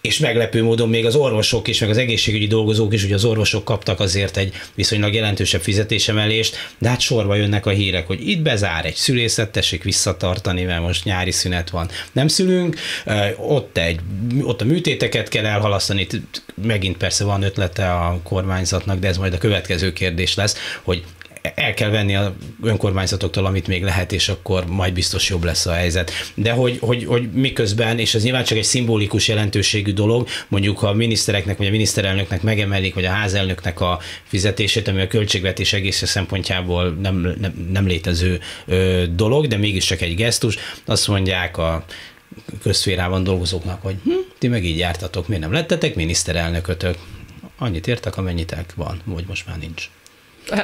és meglepő módon még az orvosok és meg az egészségügyi dolgozók is, ugye az orvosok kaptak azért egy viszonylag jelentősebb fizetésemelést, de hát sorba jönnek a hírek, hogy itt bezár egy szülészet, tessék visszatartani, mert most nyári szünet van, nem szülünk, ott, egy, ott a műtéteket kell elhalasztani, megint persze van ötlete a kormányzatnak, de ez majd a következő kérdés lesz, hogy el kell venni a önkormányzatoktól, amit még lehet, és akkor majd biztos jobb lesz a helyzet. De hogy, hogy, hogy miközben, és ez nyilván csak egy szimbolikus jelentőségű dolog, mondjuk ha a minisztereknek, vagy a miniszterelnöknek megemelik, vagy a házelnöknek a fizetését, ami a költségvetés egész szempontjából nem, nem, nem létező ö, dolog, de mégiscsak egy gesztus, azt mondják a közszférában dolgozóknak, hogy hm, ti meg így jártatok, miért nem lettetek miniszterelnökötök? Annyit értek, amennyitek van, vagy most már nincs.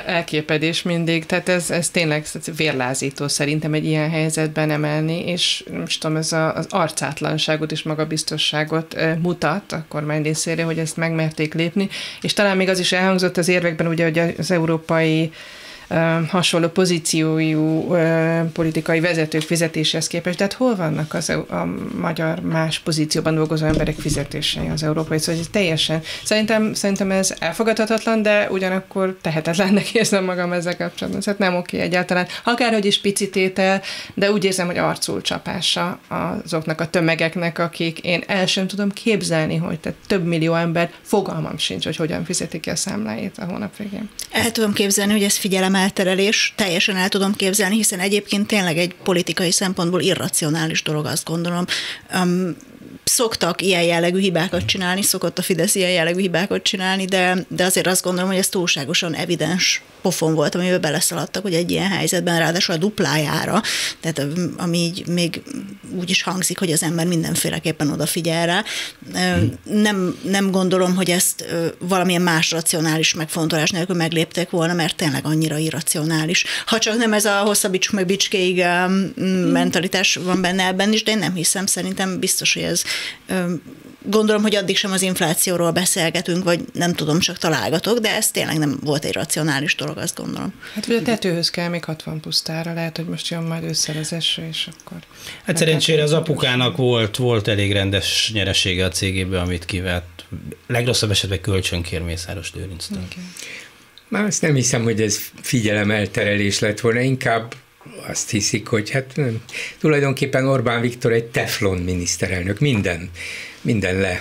Elképedés mindig, tehát ez, ez tényleg vérlázító szerintem egy ilyen helyzetben emelni, és most tudom, ez a, az arcátlanságot és magabiztosságot mutat a kormány részére, hogy ezt megmerték lépni, és talán még az is elhangzott az érvekben, ugye, hogy az európai hasonló pozíciójú politikai vezetők fizetéshez képest, de hát hol vannak az a magyar más pozícióban dolgozó emberek fizetései az európai, szóval ez teljesen, szerintem, szerintem ez elfogadhatatlan, de ugyanakkor tehetetlennek érzem magam ezzel kapcsolatban, szóval nem oké egyáltalán, akárhogy is picit étel, de úgy érzem, hogy arcul csapása azoknak a tömegeknek, akik én el sem tudom képzelni, hogy tehát több millió ember, fogalmam sincs, hogy hogyan fizetik ki a számláit a hónap végén. El tudom képzelni, hogy ez figyelem elterelés, teljesen el tudom képzelni, hiszen egyébként tényleg egy politikai szempontból irracionális dolog, azt gondolom. Um, szoktak ilyen jellegű hibákat csinálni, szokott a Fidesz ilyen jellegű hibákat csinálni, de, de azért azt gondolom, hogy ez túlságosan evidens pofon volt, amiben beleszaladtak, hogy egy ilyen helyzetben, ráadásul a duplájára, tehát ami így még úgy is hangzik, hogy az ember mindenféleképpen odafigyel rá. Nem, nem gondolom, hogy ezt valamilyen más racionális megfontolás nélkül meglépték volna, mert tényleg annyira irracionális. Ha csak nem ez a hosszabbítsuk meg bicskéig mentalitás van benne ebben is, de én nem hiszem, szerintem biztos, hogy ez gondolom, hogy addig sem az inflációról beszélgetünk, vagy nem tudom, csak találgatok, de ez tényleg nem volt egy racionális dolog, azt gondolom. Hát ugye a tetőhöz kell még hatvan pusztára, lehet, hogy most jön majd ősszel az eső, és akkor... Hát szerencsére az apukának volt, volt elég rendes nyeresége a cégéből, amit kivett. Legrosszabb esetben kölcsönkér Mészáros Lőrinctől. Okay. Már azt nem hiszem, hogy ez figyelemelterelés lett volna, inkább azt hiszik, hogy hát nem. Tulajdonképpen Orbán Viktor egy teflon miniszterelnök, minden, minden le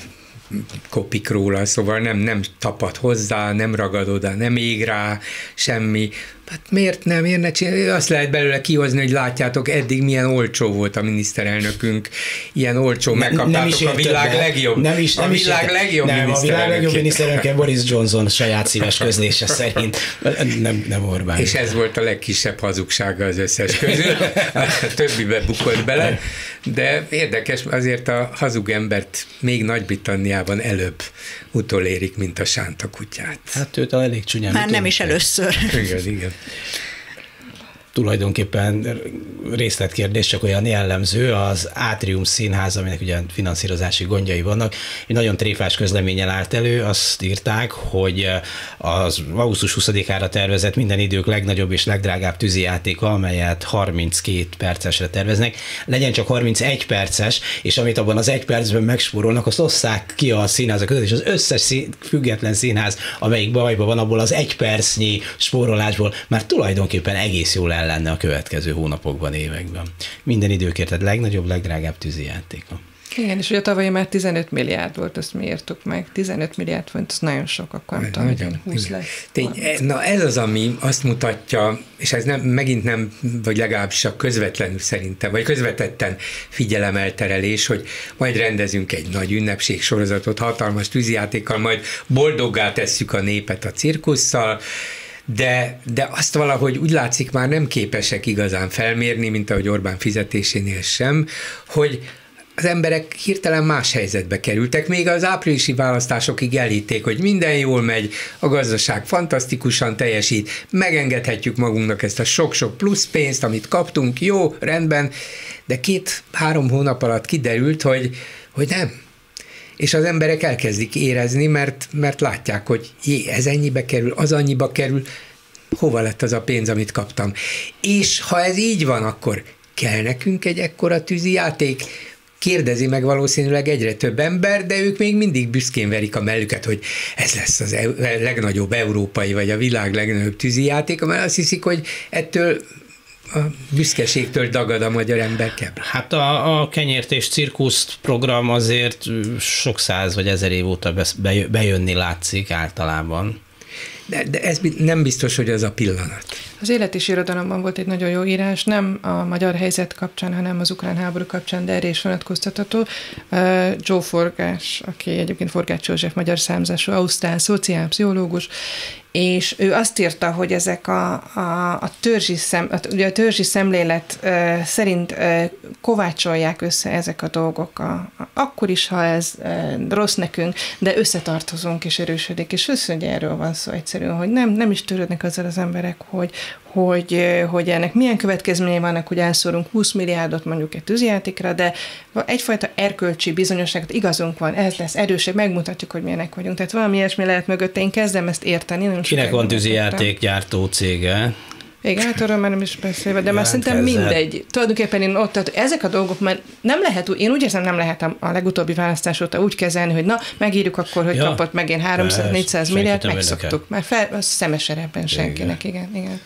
kopik róla, szóval nem, nem tapad hozzá, nem ragad oda, nem ég rá, semmi. Hát miért nem, miért ne csinálni? Azt lehet belőle kihozni, hogy látjátok, eddig milyen olcsó volt a miniszterelnökünk, ilyen olcsó, megkaptátok a világ legjobb. Nem is, nem a világ is legjobb nem, a világ legjobb miniszterelnöke Boris Johnson saját szíves közlése szerint. Nem, nem Orbán. És ez volt a legkisebb hazugsága az összes közül. A többibe bukott bele, de érdekes, azért a hazug embert még Nagy-Britanniában előbb utolérik, mint a sánta kutyát. Hát őt elég csúnyán. Már nem is először. Igen, igen. Tulajdonképpen részletkérdés, csak olyan jellemző, az Atrium Színház, aminek ugye finanszírozási gondjai vannak, egy nagyon tréfás közleménnyel állt elő, azt írták, hogy az augusztus huszadikára tervezett minden idők legnagyobb és legdrágább tűzijátéka, amelyet harminckét percesre terveznek, legyen csak harmincegy perces, és amit abban az egy percben megspórolnak, azt osszák ki a színházak között, és az összes szín, független színház, amelyik bajban van, abból az egy percnyi spórolásból már tulajdonképpen egész jól el lenne a következő hónapokban, években. Minden időkért, tehát legnagyobb, legdrágább tűzijátéka. Igen, és ugye tavaly már tizenöt milliárd volt, azt mi írtuk meg. tizenöt milliárd volt, az nagyon sok, akkor nem tudom, hogy húsz lesz. Tény, na ez az, ami azt mutatja, és ez nem, megint nem, vagy legalábbis csak közvetlenül szerintem, vagy közvetetten figyelemelterelés, hogy majd rendezünk egy nagy ünnepségsorozatot, hatalmas tűzijátékkal, majd boldoggá tesszük a népet a cirkusszal, De, de azt valahogy úgy látszik már nem képesek igazán felmérni, mint ahogy Orbán fizetésénél sem, hogy az emberek hirtelen más helyzetbe kerültek. Még az áprilisi választásokig elhitték, hogy minden jól megy, a gazdaság fantasztikusan teljesít, megengedhetjük magunknak ezt a sok-sok plusz pénzt, amit kaptunk, jó, rendben, de két-három hónap alatt kiderült, hogy, hogy nem. És az emberek elkezdik érezni, mert, mert látják, hogy jé, ez ennyibe kerül, az annyiba kerül, hova lett az a pénz, amit kaptam. És ha ez így van, akkor kell nekünk egy ekkora tűzijáték? Kérdezi meg valószínűleg egyre több ember, de ők még mindig büszkén verik a mellüket, hogy ez lesz az e- legnagyobb európai, vagy a világ legnagyobb tűzijátéka, mert azt hiszik, hogy ettől a büszkeségtől dagad a magyar ember kebben. Hát a, a kenyért és cirkuszt program azért sok száz vagy ezer év óta bejönni látszik általában. De, de ez nem biztos, hogy ez a pillanat. Az Élet és Irodalomban volt egy nagyon jó írás, nem a magyar helyzet kapcsán, hanem az ukrán háború kapcsán, de erre is vonatkoztatható. Joe Forgás, aki egyébként Forgács József magyar számzású, ausztrál szociálpszichológus, és ő azt írta, hogy ezek a, a, a, törzsi, szem, a, ugye a törzsi szemlélet e, szerint e, kovácsolják össze ezek a dolgok. A, a, akkor is, ha ez e, rossz nekünk, de összetartozunk és erősödik. És össze, erről van szó egyszerűen, hogy nem, nem is törődnek azzal az emberek, hogy Hogy, hogy ennek milyen következményei vannak, hogy elszórunk húsz milliárdot mondjuk egy tűzijátékra, de egyfajta erkölcsi bizonyosságot, igazunk van, ez lesz erősebb, megmutatjuk, hogy milyenek vagyunk. Tehát valami ilyesmi lehet mögötte, én kezdem ezt érteni. Nem Kinek van tűzijátékgyártó cége? Igen, hát arról már nem is beszélve, de már szerintem mindegy. Tulajdonképpen én ott, tehát ezek a dolgok már nem lehet, én úgy érzem, nem lehet a legutóbbi választás óta úgy kezelni, hogy na, megírjuk akkor, hogy ja, kapott megint háromszáz-négyszáz milliárd, megszoktuk. Már fel, az szemeserebben senkinek, igen, igen.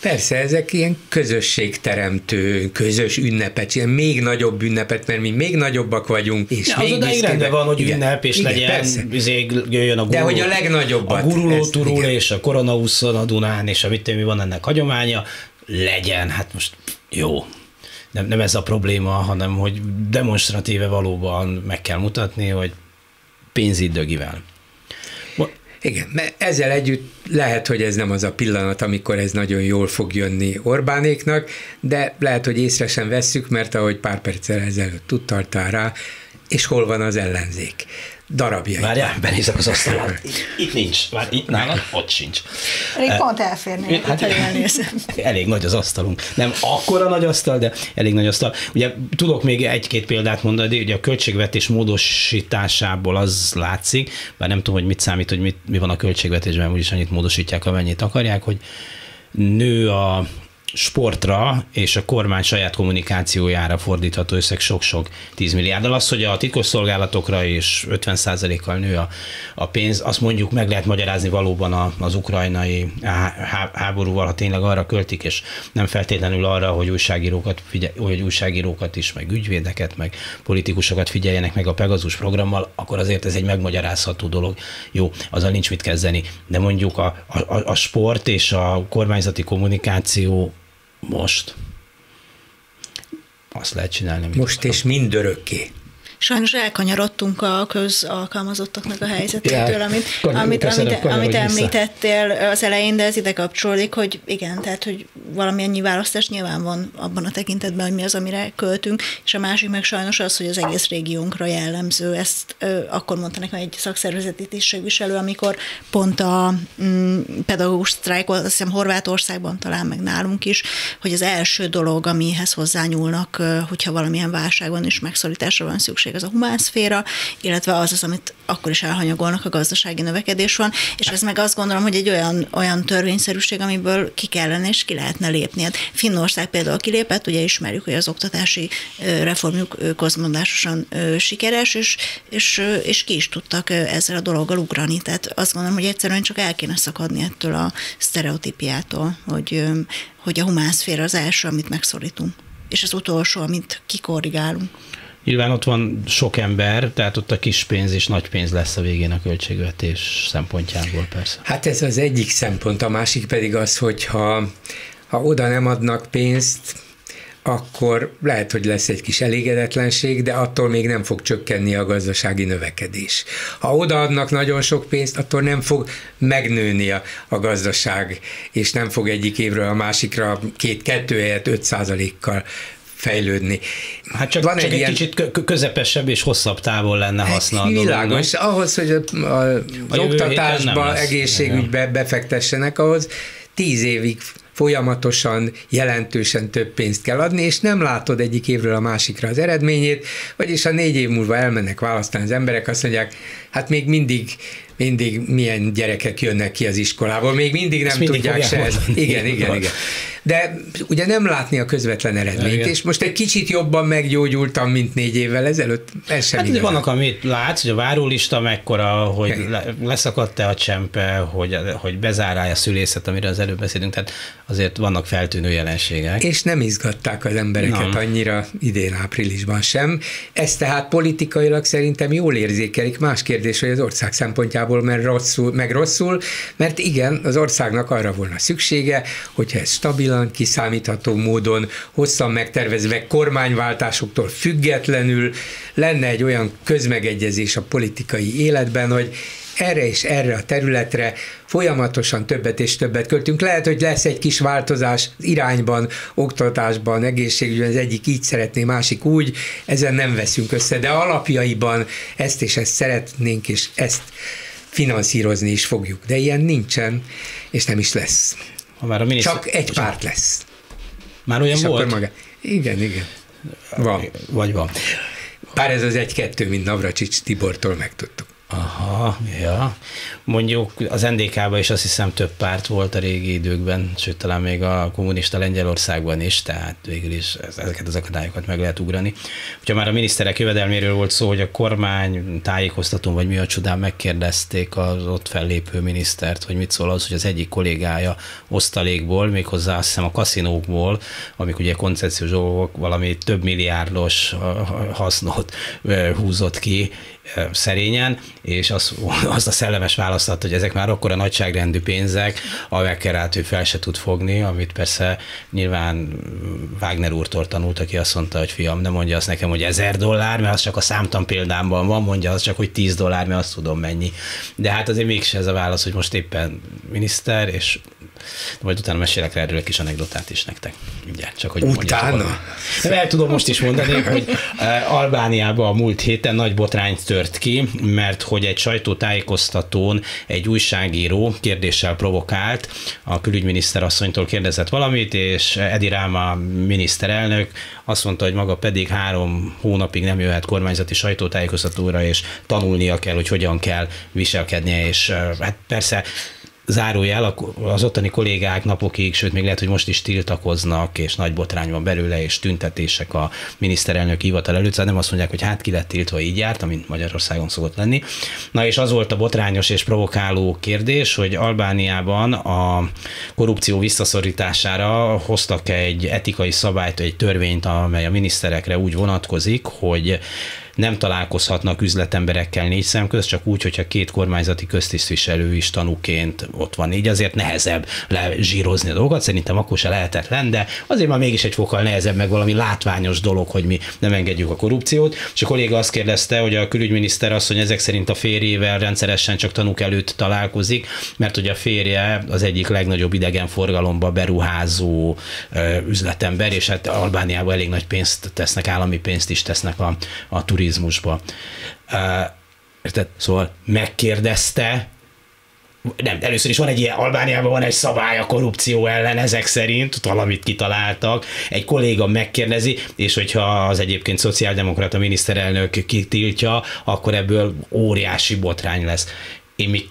Persze, ezek ilyen közösségteremtő, közös ünnepet, ilyen még nagyobb ünnepet, mert mi még nagyobbak vagyunk. És ja, még az odáig rendben van, hogy igen, ünnep, és igen, legyen, bizék, jöjjön a guruló. De hogy a legnagyobbat. A gurulóturul és a koronauszon, a Dunán, és a mit mi van ennek hagyománya, legyen, hát most jó. Nem, nem ez a probléma, hanem hogy demonstratíve valóban meg kell mutatni, hogy pénzidögivel. Igen, mert ezzel együtt lehet, hogy ez nem az a pillanat, amikor ez nagyon jól fog jönni Orbánéknak, de lehet, hogy észre sem vesszük, mert ahogy pár perccel ezelőtt utaltál rá, és hol van az ellenzék? Darabjai. Várjál, benézek az asztalon. Itt, itt nincs, már itt nálad, ott sincs. Elég pont elférnék, hát, elég nagy az asztalunk. Nem akkora nagy asztal, de elég nagy asztal. Ugye tudok még egy-két példát mondani, ugye a költségvetés módosításából az látszik, bár nem tudom, hogy mit számít, hogy mit, mi van a költségvetésben, úgyis annyit módosítják, amennyit akarják, hogy nő a sportra és a kormány saját kommunikációjára fordítható összeg sok-sok tíz milliárddal. Az, hogy a titkosszolgálatokra és ötven százalékkal nő a, a pénz, azt mondjuk meg lehet magyarázni valóban a, az ukrajnai há, háborúval, ha tényleg arra költik, és nem feltétlenül arra, hogy újságírókat, figyel, hogy újságírókat is, meg ügyvédeket, meg politikusokat figyeljenek meg a Pegasus programmal, akkor azért ez egy megmagyarázható dolog. Jó, azzal nincs mit kezdeni. De mondjuk a, a, a sport és a kormányzati kommunikáció most. Azt lehet csinálni. Most és mindörökké. Sajnos elkanyarodtunk a közalkalmazottaknak a helyzetétől, amit, amit, amit, amit említettél az elején, de ez ide kapcsolódik, hogy igen, tehát, hogy valamiennyi választás nyilván van abban a tekintetben, hogy mi az, amire költünk, és a másik meg sajnos az, hogy az egész régiónkra jellemző. Ezt ö, akkor mondta nekem egy szakszervezeti tisztségviselő, amikor pont a mm, pedagógus sztrájk volt, azt hiszem Horvátországban talán, meg nálunk is, hogy az első dolog, amihez hozzányúlnak, hogyha valamilyen válság van és megszorításra van szükség, az a humánszféra, illetve az az, amit akkor is elhanyagolnak, a gazdasági növekedés van, és ez meg azt gondolom, hogy egy olyan, olyan törvényszerűség, amiből ki kellene és ki lehetne lépni. Hát Finnország például kilépett, ugye ismerjük, hogy az oktatási reformjuk közmondásosan sikeres, és, és, és ki is tudtak ezzel a dologgal ugrani. Tehát azt gondolom, hogy egyszerűen csak el kéne szakadni ettől a sztereotípiától, hogy, hogy a humánszféra az első, amit megszorítunk, és az utolsó, amit kikorrigálunk. Nyilván ott van sok ember, tehát ott a kis pénz és nagy pénz lesz a végén a költségvetés szempontjából persze. Hát ez az egyik szempont, a másik pedig az, hogy ha, ha oda nem adnak pénzt, akkor lehet, hogy lesz egy kis elégedetlenség, de attól még nem fog csökkenni a gazdasági növekedés. Ha odaadnak nagyon sok pénzt, attól nem fog megnőni a, a gazdaság, és nem fog egyik évről a másikra két-kettő helyett öt százalékkal fejlődni. Hát csak, csak egy ilyen... kicsit közepesebb és hosszabb távol lenne használható. Világos. Dolog, ahhoz, hogy a, a, az oktatásba, egészségügybe befektessenek, ahhoz tíz évig folyamatosan, jelentősen több pénzt kell adni, és nem látod egyik évről a másikra az eredményét, vagyis a négy év múlva elmennek választani az emberek, azt mondják, hát még mindig mindig milyen gyerekek jönnek ki az iskolából, még mindig nem ezt tudják mindig se ezt. Igen, igen, igen. de ugye nem látni a közvetlen eredményt, igen. És most egy kicsit jobban meggyógyultam, mint négy évvel ezelőtt. Ez sem hát vannak, amit látsz, hogy a várólista mekkora, hogy leszakadt-e a csempe, hogy, hogy bezárálja a szülészet, amire az előbb beszélünk, tehát azért vannak feltűnő jelenségek. És nem izgatták az embereket nem. annyira idén áprilisban sem. Ezt tehát politikailag szerintem jól érzékelik. Más kérdés, hogy az ország szempontjából mert rosszul, meg rosszul, mert igen, az országnak arra volna szüksége, hogyha ez stabilan, kiszámítható módon, hosszan megtervezve kormányváltásoktól függetlenül lenne egy olyan közmegegyezés a politikai életben, hogy erre és erre a területre folyamatosan többet és többet költünk. Lehet, hogy lesz egy kis változás irányban, oktatásban, egészségügyben, az egyik így szeretné, másik úgy, ezen nem veszünk össze, de alapjaiban ezt és ezt szeretnénk, és ezt finanszírozni is fogjuk. De ilyen nincsen, és nem is lesz. Ha már a miniszter... Csak egy párt lesz. Már olyan és volt? Maga... Igen, igen. Van. Vagy van. Bár ez az egy-kettő, mint Navracsics Tibortól megtudtuk. Aha, ja. Mondjuk az en dé ká-ban is azt hiszem több párt volt a régi időkben, sőt talán még a kommunista Lengyelországban is, tehát végül is ezeket az akadályokat meg lehet ugrani. Hogyha már a miniszterek jövedelméről volt szó, hogy a kormány tájékoztatón, vagy mi a csodán megkérdezték az ott fellépő minisztert, hogy mit szól az, hogy az egyik kollégája osztalékból, méghozzá azt hiszem a kaszinókból, amik ugye koncepciós dolgok, valami több milliárdos hasznot húzott ki, szerényen, és azt, azt a szellemes választ adta, hogy ezek már akkora nagyságrendű pénzek, amelyekkel rá ő fel se tud fogni, amit persze nyilván Wagner úrtól tanult, aki azt mondta, hogy fiam, ne mondja azt nekem, hogy ezer dollár, mert az csak a számtan példámban van, mondja azt csak, hogy tíz dollár, mert azt tudom mennyi. De hát azért mégse ez a válasz, hogy most éppen miniszter, és majd utána mesélek rá erről egy kis anekdotát is nektek. Ugye, csak hogy utána? El tudom most is mondani, hogy Albániában a múlt héten nagy botrány tört ki, mert hogy egy sajtótájékoztatón egy újságíró kérdéssel provokált, a külügyminiszter asszonytól kérdezett valamit, és Edi Ráma miniszterelnök azt mondta, hogy maga pedig három hónapig nem jöhet kormányzati sajtótájékoztatóra, és tanulnia kell, hogy hogyan kell viselkednie, és hát persze zárójel, az ottani kollégák napokig, sőt még lehet, hogy most is tiltakoznak, és nagy botrány van belőle, és tüntetések a miniszterelnök hivatal előtt, szóval nem azt mondják, hogy hát ki lett tiltva, így járt, amint Magyarországon szokott lenni. Na és az volt a botrányos és provokáló kérdés, hogy Albániában a korrupció visszaszorítására hoztak egy etikai szabályt, egy törvényt, amely a miniszterekre úgy vonatkozik, hogy nem találkozhatnak üzletemberekkel négy szem közt, csak úgy, hogyha két kormányzati köztisztviselő is tanúként ott van. Így azért nehezebb lezsírozni a dolgot, szerintem akkor se lehetetlen, de azért már mégis egy fokkal nehezebb, meg valami látványos dolog, hogy mi nem engedjük a korrupciót. És a kolléga azt kérdezte, hogy a külügyminiszter asszony ezek szerint a férjével rendszeresen csak tanúk előtt találkozik, mert hogy a férje az egyik legnagyobb idegenforgalomba beruházó üzletember, és hát Albániában elég nagy pénzt tesznek, állami pénzt is tesznek a, a turizmusba. Uh, szóval megkérdezte, nem, először is van egy ilyen, Albániában van egy szabály a korrupció ellen, ezek szerint valamit kitaláltak, egy kolléga megkérdezi, és hogyha az egyébként szociáldemokrata miniszterelnök kitiltja, akkor ebből óriási botrány lesz. Én még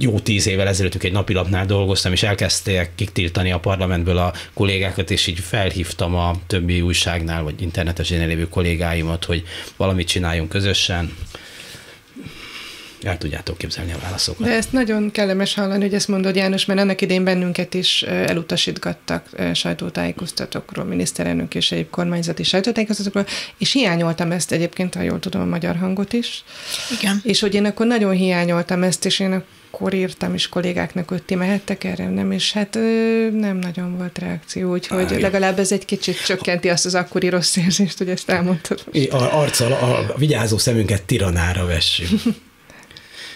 jó tíz évvel ezelőttük egy napilapnál dolgoztam, és elkezdték kitiltani a parlamentből a kollégákat, és így felhívtam a többi újságnál, vagy internetesen lévő kollégáimat, hogy valamit csináljunk közösen. El tudjátok képzelni a válaszokat. De ezt nagyon kellemes hallani, hogy ezt mondod, János, mert ennek idén bennünket is elutasítgattak sajtótájékoztatókról, miniszterelnök és egyéb kormányzati sajtótájékoztatókról, és hiányoltam ezt egyébként, ha jól tudom, a Magyar Hangot is. Igen. És hogy én akkor nagyon hiányoltam ezt, és én akkor írtam is kollégáknak, hogy ti mehettek erre, nem, és hát nem nagyon volt reakció, úgyhogy ah, legalább ez egy kicsit csökkenti azt az akkori rossz érzést, hogy ezt elmondtad. A arccal a vigyázó szemünket tiranára vessük.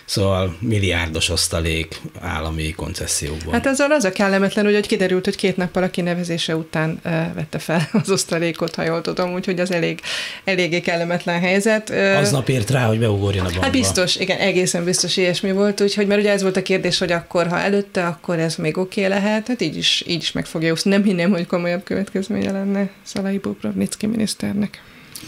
Szóval milliárdos osztalék állami koncessziókban. Hát azzal az a kellemetlen, hogy kiderült, hogy két nappal a kinevezése után vette fel az osztalékot, ha jól tudom, úgyhogy az elég, eléggé kellemetlen helyzet. Aznap ért rá, hogy beugorjon a bankba. Hát biztos, igen, egészen biztos ilyesmi volt, úgyhogy mert ugye ez volt a kérdés, hogy akkor, ha előtte, akkor ez még oké okay lehet, hát így is, így is meg fogja úszni. Nem hinném, hogy komolyabb következménye lenne Szalay-Bobrovniczky miniszternek.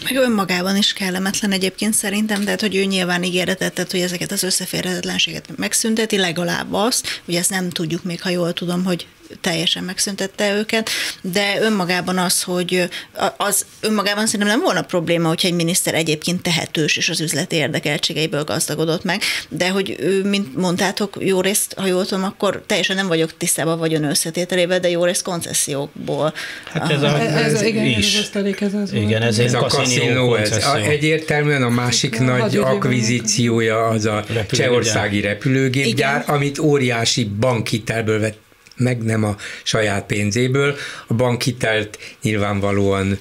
Meg önmagában is kellemetlen egyébként szerintem, tehát hogy ő nyilván ígéretet tett, hogy ezeket az összeférhetetlenséget megszünteti, legalább azt, hogy ezt nem tudjuk még, ha jól tudom, hogy teljesen megszüntette őket, de önmagában az, hogy az önmagában szerintem nem volna probléma, hogyha egy miniszter egyébként tehetős és az üzleti érdekeltségeiből gazdagodott meg, de hogy ő, mint mondtátok, jó részt, ha jól tudom, akkor teljesen nem vagyok tisztában vagyon összetételével, de jó részt koncessziókból. Hát ez a, ez, ez igen, is. Ez, ez, az igen, ez, ez a kaszinó, ez a, egyértelműen a másik a nagy akvizíciója az a repülőgyár. Csehországi repülőgépgyár, igen. Amit óriási bankhitelből vett meg, nem a saját pénzéből. A bankhitelt nyilvánvalóan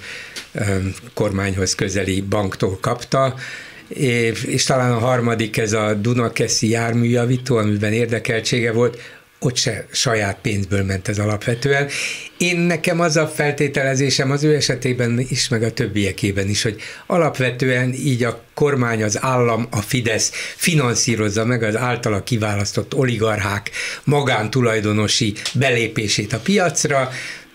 um, kormányhoz közeli banktól kapta, és, és talán a harmadik ez a Dunakeszi járműjavító, amiben érdekeltsége volt, ott se saját pénzből ment ez alapvetően. Én nekem az a feltételezésem az ő esetében is, meg a többiekében is, hogy alapvetően így a kormány, az állam, a Fidesz finanszírozza meg az általa kiválasztott oligarchák magántulajdonosi belépését a piacra,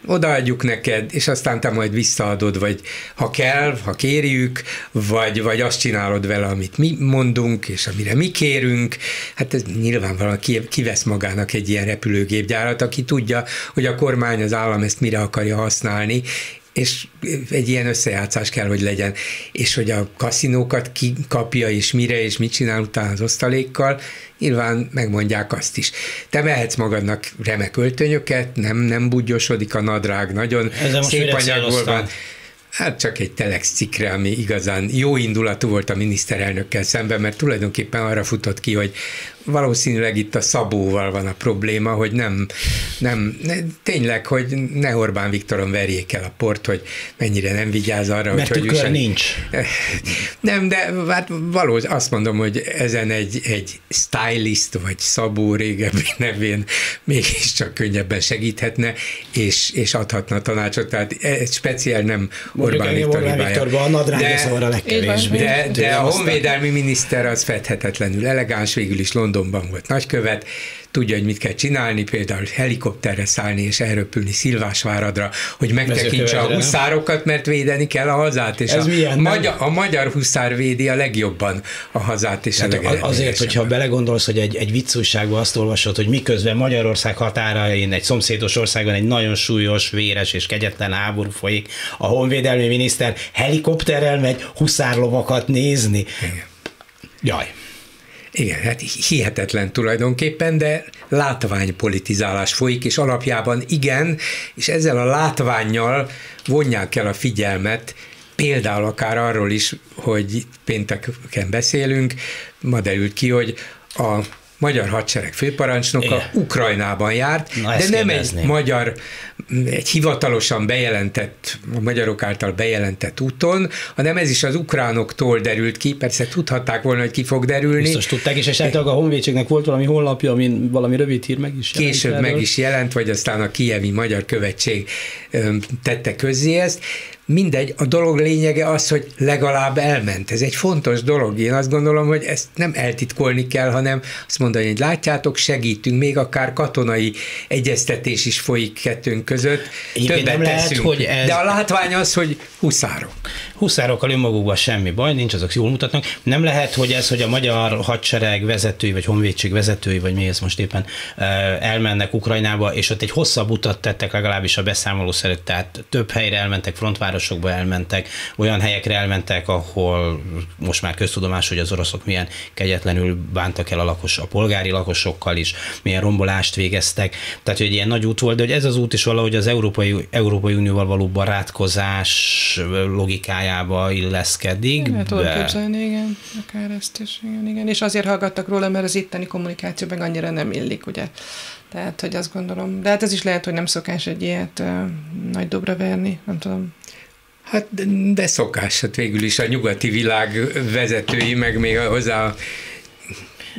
odaadjuk neked, és aztán te majd visszaadod, vagy ha kell, ha kérjük, vagy, vagy azt csinálod vele, amit mi mondunk, és amire mi kérünk. Hát ez nyilvánvalóan kivesz magának egy ilyen repülőgépgyárat, aki tudja, hogy a kormány, az állam ezt mire akarja használni, és egy ilyen összejátszás kell, hogy legyen. És hogy a kaszinókat ki kapja, és mire, és mit csinál utána az osztalékkal, nyilván megmondják azt is. Te vehetsz magadnak remek öltönyöket, nem, nem budjosodik a nadrág, nagyon szép anyagból van. Hát csak egy Telex cikkre, ami igazán jó indulatú volt a miniszterelnökkel szemben, mert tulajdonképpen arra futott ki, hogy valószínűleg itt a szabóval van a probléma, hogy nem, nem tényleg, hogy ne Orbán Viktoron verjék el a port, hogy mennyire nem vigyáz arra, mert hogy... Mert nincs. Nem, de hát valós, azt mondom, hogy ezen egy, egy stylist, vagy szabó régebbi nevén mégiscsak könnyebben segíthetne, és, és adhatna tanácsot, tehát ez speciál nem Orbán Viktor hibája. A nadrágja szóval a legkevésbé. De, de a honvédelmi miniszter az fedhetetlenül elegáns, végül is Londonban volt nagykövet, tudja, hogy mit kell csinálni, például helikopterre szállni és elröpülni Szilvásváradra, hogy megtekintse a huszárokat, mert védeni kell a hazát, és a, milyen, magyar, a magyar huszár védi a legjobban a hazát és hát a legeredményesebben. Azért, hogyha belegondolsz, hogy egy, egy viccújságban azt olvasod, hogy miközben Magyarország határain, egy szomszédos országban egy nagyon súlyos, véres és kegyetlen háború folyik, a honvédelmi miniszter helikopterrel megy huszárlovakat nézni. Igen. Jaj. Igen, hát hihetetlen tulajdonképpen, de látványpolitizálás folyik, és alapjában igen, és ezzel a látvánnyal vonják el a figyelmet, például akár arról is, hogy pénteken beszélünk, ma derült ki, hogy a magyar hadsereg főparancsnoka igen. Ukrajnában járt, na, de nem kérdezném. Egy magyar, egy hivatalosan bejelentett, a magyarok által bejelentett úton, hanem ez is az ukránoktól derült ki, persze tudhatták volna, hogy ki fog derülni. Biztos tudták, és esetleg a honvédségnek volt valami honlapja, amin valami rövid hír meg is jelent. Később erről. Meg is jelent, vagy aztán a Kijevi Magyar Követség tette közzé ezt. Mindegy, a dolog lényege az, hogy legalább elment. Ez egy fontos dolog. Én azt gondolom, hogy ezt nem eltitkolni kell, hanem azt mondani, hogy látjátok, segítünk, még akár katonai egyeztetés is folyik kettőnk között. Többet nem lehet, teszünk. Hogy ez... De a látvány az, hogy huszárok. Huszárokkal önmagukban semmi baj, nincs, azok jól mutatnak. Nem lehet, hogy ez, hogy a magyar hadsereg vezetői, vagy honvédség vezetői, vagy mi ez most éppen elmennek Ukrajnába, és ott egy hosszabb utat tettek legalábbis a beszámoló szerint, tehát több helyre elmentek, frontvárosokba elmentek, olyan helyekre elmentek, ahol most már köztudomás, hogy az oroszok milyen kegyetlenül bántak el a, lakos, a polgári lakosokkal is, milyen rombolást végeztek. Tehát, hogy ilyen nagy út volt, de hogy ez az út is valahogy az Európai, Európai Unióval való barátkozás logikájába illeszkedik. Hát tudom képzelni, igen, akár ezt is, igen, igen. És azért hallgattak róla, mert az itteni kommunikáció meg annyira nem illik, ugye. Tehát, hogy azt gondolom, de hát ez is lehet, hogy nem szokás egy ilyet uh, nagy dobra verni, nem tudom. Hát de, de szokás, hát végül is a nyugati világ vezetői, meg még hozzá a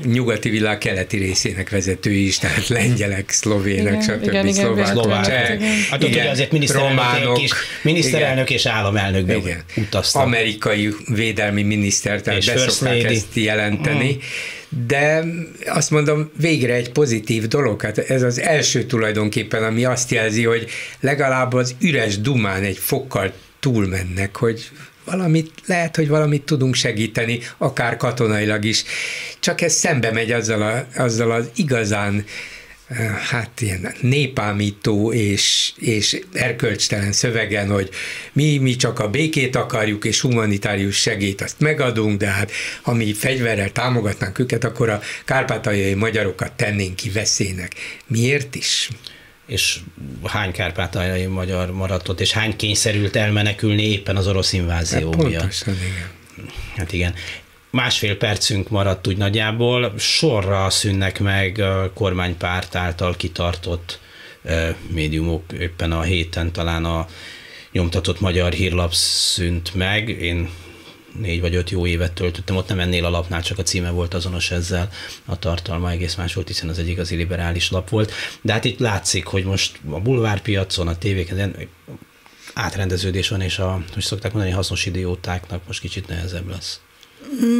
nyugati világ keleti részének vezetői is, tehát lengyelek, szlovének, stb. Szlovák, csehek, románok. Miniszterelnök és államelnök utaztak. Amerikai védelmi miniszter, tehát be szokták ezt jelenteni. De azt mondom, végre egy pozitív dolog. Hát ez az első tulajdonképpen, ami azt jelzi, hogy legalább az üres dumán egy fokkal túlmennek, hogy valamit, lehet, hogy valamit tudunk segíteni, akár katonailag is. Csak ez szembe megy azzal, a, azzal az igazán hát ilyen népámító és, és erkölcstelen szövegen, hogy mi, mi csak a békét akarjuk, és humanitárius segít, azt megadunk, de hát ha mi fegyverrel támogatnánk őket, akkor a kárpátaljai magyarokat tennénk ki veszélynek. Miért is? És hány kárpátaljai magyar maradt ott, és hány kényszerült elmenekülni éppen az orosz invázió hát miatt. Pontosan, igen. Hát igen. Másfél percünk maradt úgy nagyjából, sorra szűnnek meg a kormánypárt által kitartott e, médiumok, éppen a héten talán a nyomtatott Magyar Hírlap szűnt meg, én négy vagy öt jó évet töltöttem, ott nem ennél a lapnál, csak a címe volt azonos ezzel, a tartalma egész más volt, hiszen az egy igazi liberális lap volt, de hát itt látszik, hogy most a bulvárpiacon, a tévéken átrendeződés van, és a, hogy szokták mondani, hasznos idiótáknak most kicsit nehezebb lesz.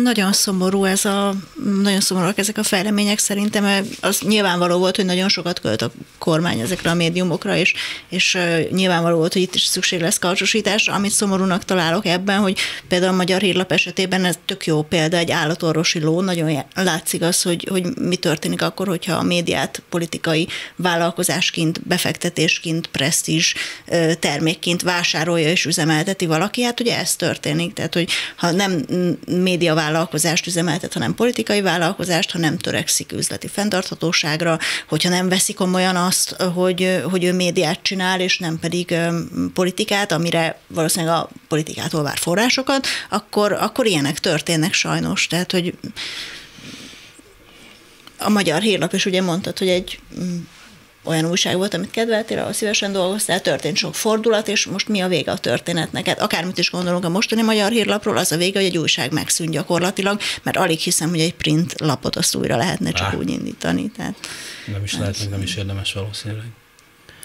Nagyon szomorú ez a, nagyon szomorúak ezek a fejlemények szerintem, mert az nyilvánvaló volt, hogy nagyon sokat költ a kormány ezekre a médiumokra, és, és nyilvánvaló volt, hogy itt is szükség lesz karcsúsításra. Amit szomorúnak találok ebben, hogy például a Magyar Hírlap esetében ez tök jó példa, egy állatorvosi ló, nagyon látszik az, hogy, hogy mi történik akkor, hogyha a médiát politikai vállalkozásként, befektetésként, presztízs termékként vásárolja és üzemelteti valaki, hát ugye ez történik, tehát hogy ha nem médiavállalkozást üzemeltet, hanem politikai vállalkozást, ha nem törekszik üzleti fenntarthatóságra, hogyha nem veszik komolyan azt, hogy, hogy ő médiát csinál, és nem pedig politikát, amire valószínűleg a politikától vár forrásokat, akkor, akkor ilyenek történnek sajnos. Tehát, hogy a Magyar Hírlap is ugye mondtad, hogy egy olyan újság volt, amit kedveltél, ahol szívesen dolgoztál, történt sok fordulat, és most mi a vége a történetnek? Hát akármit is gondolunk a mostani Magyar Hírlapról, az a vége, hogy egy újság megszűnt gyakorlatilag, mert alig hiszem, hogy egy print lapot azt újra lehetne csak Á. úgy indítani. Tehát, nem is lehet, meg nem is érdemes valószínűleg.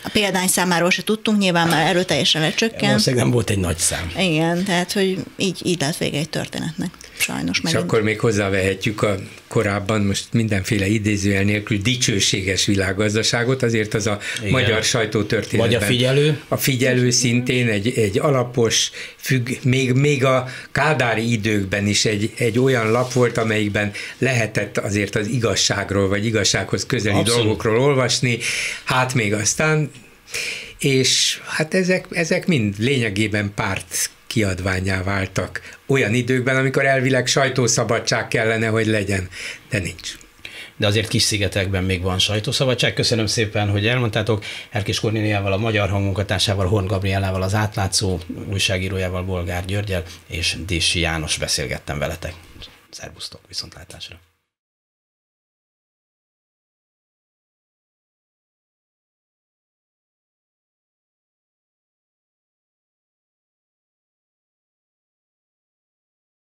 A példányszámáról se tudtunk, nyilván már erőteljesen lecsökkent. Valószínűleg nem volt egy nagy szám. Igen, tehát hogy így, így lett vége egy történetnek. Sajnos meg. És akkor még hozzávehetjük a korábban, most mindenféle idézőjel nélkül dicsőséges világgazdaságot, azért az a igen. magyar sajtótörténetben. Vagy a figyelő. A figyelő szintén egy, egy alapos, függ, még, még a kádári időkben is egy, egy olyan lap volt, amelyikben lehetett azért az igazságról, vagy igazsághoz közeli abszolút. Dolgokról olvasni, hát még aztán, és hát ezek, ezek mind lényegében párt kiadványá váltak olyan időkben, amikor elvileg sajtószabadság kellene, hogy legyen, de nincs. De azért kis szigetekben még van sajtószabadság. Köszönöm szépen, hogy elmondtátok. R. Kiss Kornéliával, a Magyar Hang munkatársával, Horn Gabriellával, az Átlátszó újságírójával, Bolgár Györgyel és Dési János beszélgettem veletek. Szervusztok, viszontlátásra!